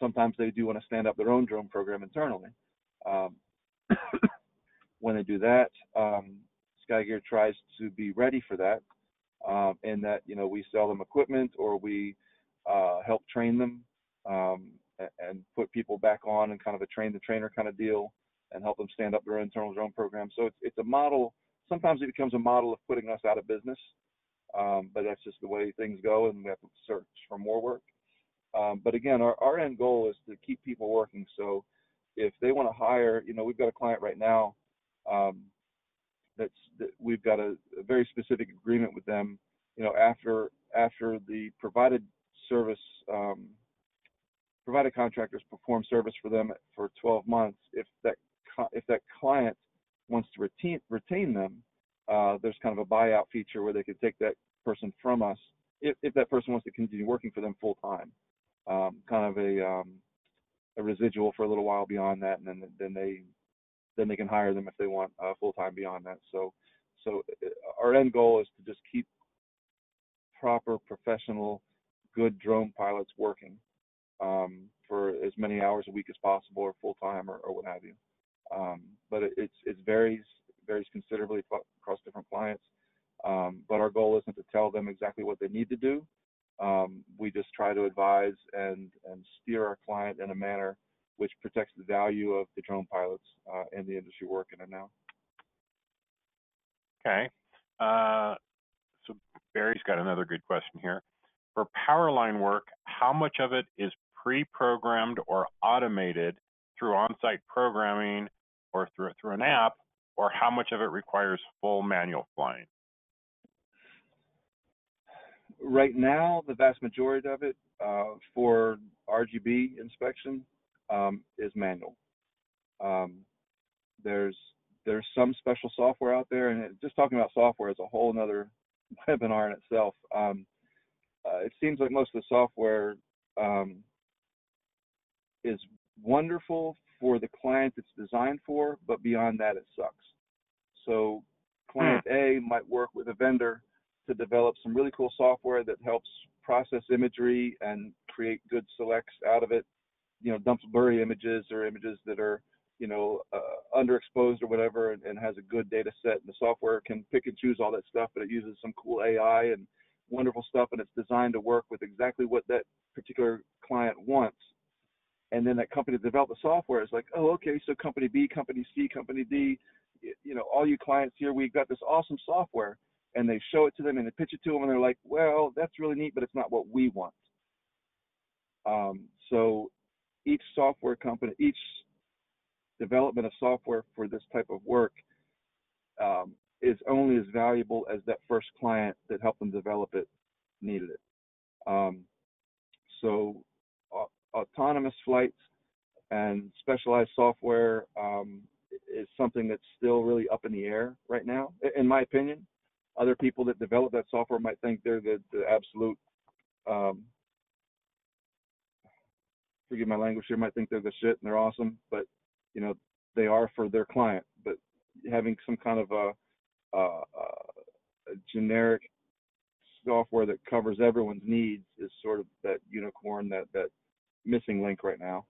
sometimes they do want to stand up their own drone program internally. Um, when they do that, um, Sky Gear tries to be ready for that, um, in that, you know, we sell them equipment or we uh, help train them, um, and put people back on and kind of a train the trainer kind of deal and help them stand up their internal drone program. So it's, it's a model. Sometimes it becomes a model of putting us out of business, um, but that's just the way things go, and we have to search for more work. Um, but again, our, our end goal is to keep people working. So if they want to hire, you know, we've got a client right now um, that's, that we've got a, a very specific agreement with them, you know, after, after the provided service, um, provided contractors perform service for them for twelve months. If that if that client wants to retain retain them, uh, there's kind of a buyout feature where they could take that person from us if, if that person wants to continue working for them full time. Um, kind of a um, a residual for a little while beyond that, and then then they then they can hire them if they want uh, full time beyond that. So so our end goal is to just keep proper, professional, good drone pilots working. Um, for as many hours a week as possible, or full time, or, or what have you. Um, but it, it's it varies varies considerably across different clients. Um, but our goal isn't to tell them exactly what they need to do. Um, we just try to advise and and steer our client in a manner which protects the value of the drone pilots uh, in the industry we're working in now. Okay, uh, so Barry's got another good question here. For power line work, how much of it is pre-programmed or automated through on-site programming or through through an app, or how much of it requires full manual flying? Right now, the vast majority of it uh, for R G B inspection um, is manual. Um, there's there's some special software out there, and it, just talking about software is a whole another webinar in itself. Um, uh, it seems like most of the software Um, is wonderful for the client it's designed for, but beyond that, it sucks. So client A might work with a vendor to develop some really cool software that helps process imagery and create good selects out of it, you know, dumps blurry images or images that are you know, uh, underexposed or whatever, and, and has a good data set, and the software can pick and choose all that stuff, but it uses some cool A I and wonderful stuff, and it's designed to work with exactly what that particular client wants. And then that company that developed the software is like, oh, okay, so company B, company C, company D, you know, all you clients here, we've got this awesome software. And they show it to them and they pitch it to them, and they're like, well, that's really neat, but it's not what we want. Um, so each software company, each development of software for this type of work um, is only as valuable as that first client that helped them develop it needed it. Um, so uh, autonomous flights and specialized software um, is something that's still really up in the air right now, in my opinion. Other people that develop that software might think they're the, the absolute, um, forgive my language here, might think they're the shit and they're awesome, but, you know, they are for their client. But having some kind of a, a, a generic software that covers everyone's needs is sort of that unicorn, that, that missing link right now.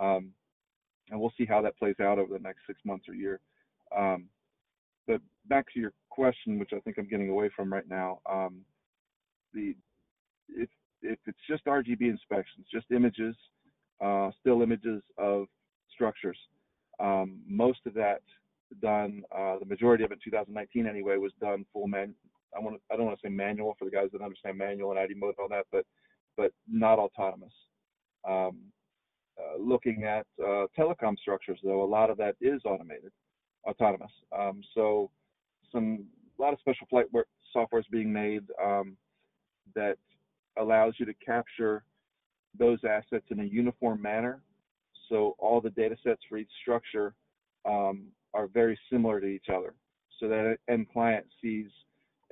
Um, and we'll see how that plays out over the next six months or year. Um, But back to your question, which I think I'm getting away from right now, um, the if, if it's just R G B inspections, just images, uh, still images of structures, um, most of that done, uh, the majority of it, two thousand nineteen anyway, was done full man. I want I don't want to say manual for the guys that understand manual and I D mode and all that, but but not autonomous. Um, uh, looking at uh, telecom structures, though, a lot of that is automated. autonomous. Um, so some, a lot of special flight work software is being made um, that allows you to capture those assets in a uniform manner. So all the data sets for each structure um, are very similar to each other. So that end client sees,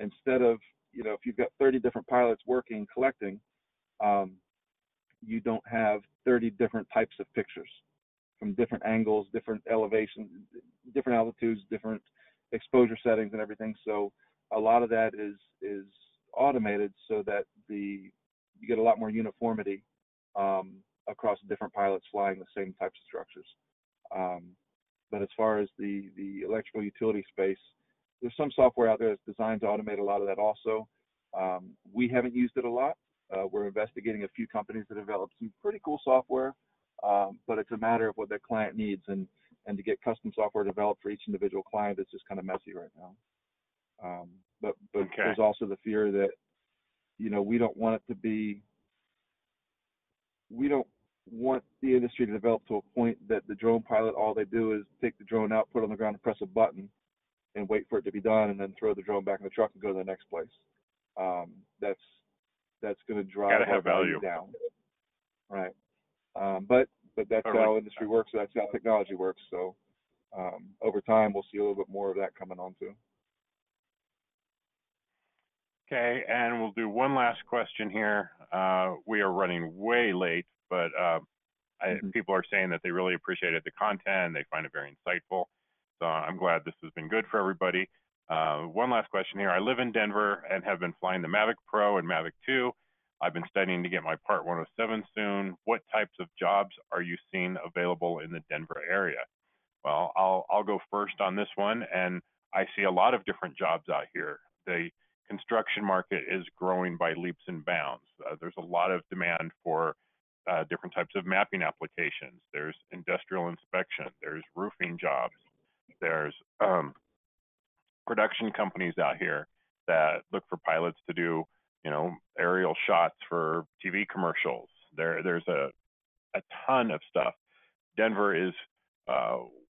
instead of, you know, if you've got thirty different pilots working, collecting, um, you don't have thirty different types of pictures from different angles, different elevations, different altitudes, different exposure settings and everything. So a lot of that is is automated so that the you get a lot more uniformity um, across different pilots flying the same types of structures. Um, but as far as the, the electrical utility space, there's some software out there that's designed to automate a lot of that also. Um, we haven't used it a lot. Uh, we're investigating a few companies that developed some pretty cool software. Um, but it's a matter of what that client needs, and, and to get custom software developed for each individual client is just kind of messy right now. Um, but but okay. There's also the fear that, you know, we don't want it to be, we don't want the industry to develop to a point that the drone pilot, all they do is take the drone out, put it on the ground and press a button and wait for it to be done and then throw the drone back in the truck and go to the next place. Um, that's that's going to drive our value down. Right. Um, but but that's how industry works. That's how technology works. So um, over time, we'll see a little bit more of that coming on too. Okay, and we'll do one last question here. Uh, we are running way late, but uh, I, mm-hmm. people are saying that they really appreciated the content. They find it very insightful. So I'm glad this has been good for everybody. Uh, one last question here. I live in Denver and have been flying the Mavic Pro and Mavic two. I've been studying to get my Part one oh seven soon. What types of jobs are you seeing available in the Denver area? Well, I'll, I'll go first on this one. And I see a lot of different jobs out here. The construction market is growing by leaps and bounds. Uh, there's a lot of demand for uh, different types of mapping applications. There's industrial inspection. There's roofing jobs. There's um, production companies out here that look for pilots to do you know, aerial shots for T V commercials. There, there's a, a ton of stuff. Denver is uh,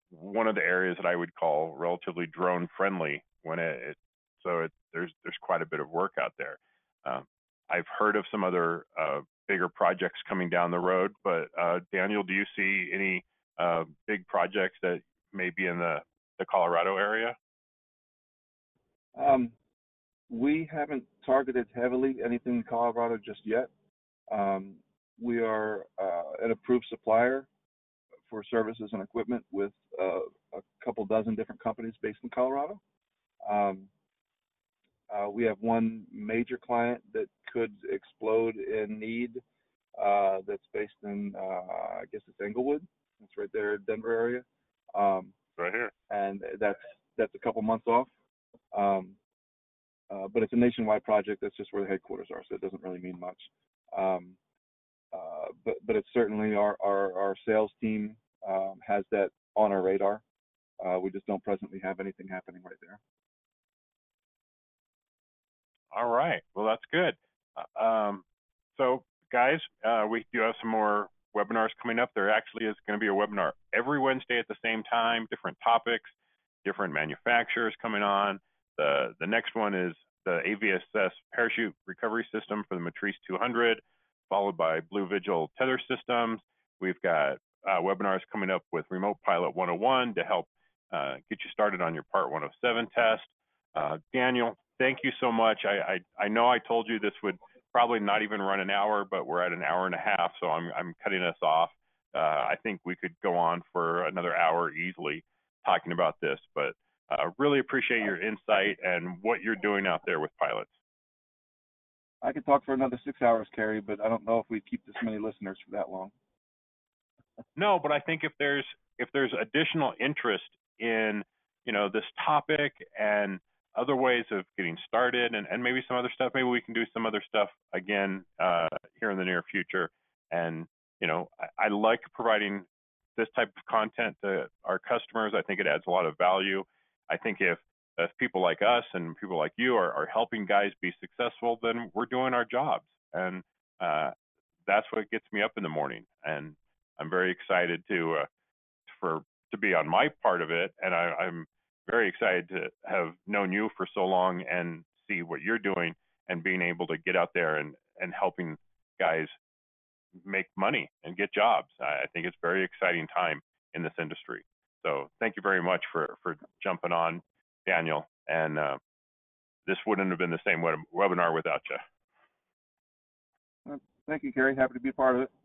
one of the areas that I would call relatively drone friendly. When it, it so it, there's there's quite a bit of work out there. Uh, I've heard of some other uh, bigger projects coming down the road, but uh, Daniel, do you see any uh, big projects that may be in the the Colorado area? Um. We haven't targeted heavily anything in Colorado just yet. Um, we are uh, an approved supplier for services and equipment with uh, a couple dozen different companies based in Colorado. Um, uh, we have one major client that could explode in need uh, that's based in, uh, I guess it's Englewood. It's right there in Denver area. Um, right here. And that's that's a couple months off. Um, uh, but it's a nationwide project. That's just where the headquarters are, so it doesn't really mean much. Um, uh, but but it's certainly our our, our sales team um, has that on our radar. Uh, we just don't presently have anything happening right there. All right. Well, that's good. Uh, um, so, guys, uh, we do have some more webinars coming up. There actually is going to be a webinar every Wednesday at the same time, different topics, different manufacturers coming on. The, the next one is the A V S S Parachute Recovery System for the Matrice two hundred, followed by Blue Vigil Tether Systems. We've got uh, webinars coming up with Remote Pilot one oh one to help uh, get you started on your Part one oh seven test. Uh, Daniel, thank you so much. I, I I know I told you this would probably not even run an hour, but we're at an hour and a half, so I'm I'm cutting us off. Uh, I think we could go on for another hour easily talking about this, but uh, really appreciate your insight and what you're doing out there with pilots. I could talk for another six hours, Carrie, but I don't know if we keep this many listeners for that long. No, but I think if there's if there's additional interest in you know this topic and other ways of getting started and, and maybe some other stuff. Maybe we can do some other stuff again uh, here in the near future. And, you know, I, I like providing this type of content to our customers. I think it adds a lot of value. I think if, if people like us and people like you are, are helping guys be successful, then we're doing our jobs. And uh, that's what gets me up in the morning. And I'm very excited to, uh, for, to be on my part of it. And I, I'm, very excited to have known you for so long and see what you're doing and being able to get out there and, and helping guys make money and get jobs. I think it's a very exciting time in this industry. So thank you very much for, for jumping on, Daniel. And uh, this wouldn't have been the same web webinar without you. Well, thank you, Carrie. Happy to be a part of it.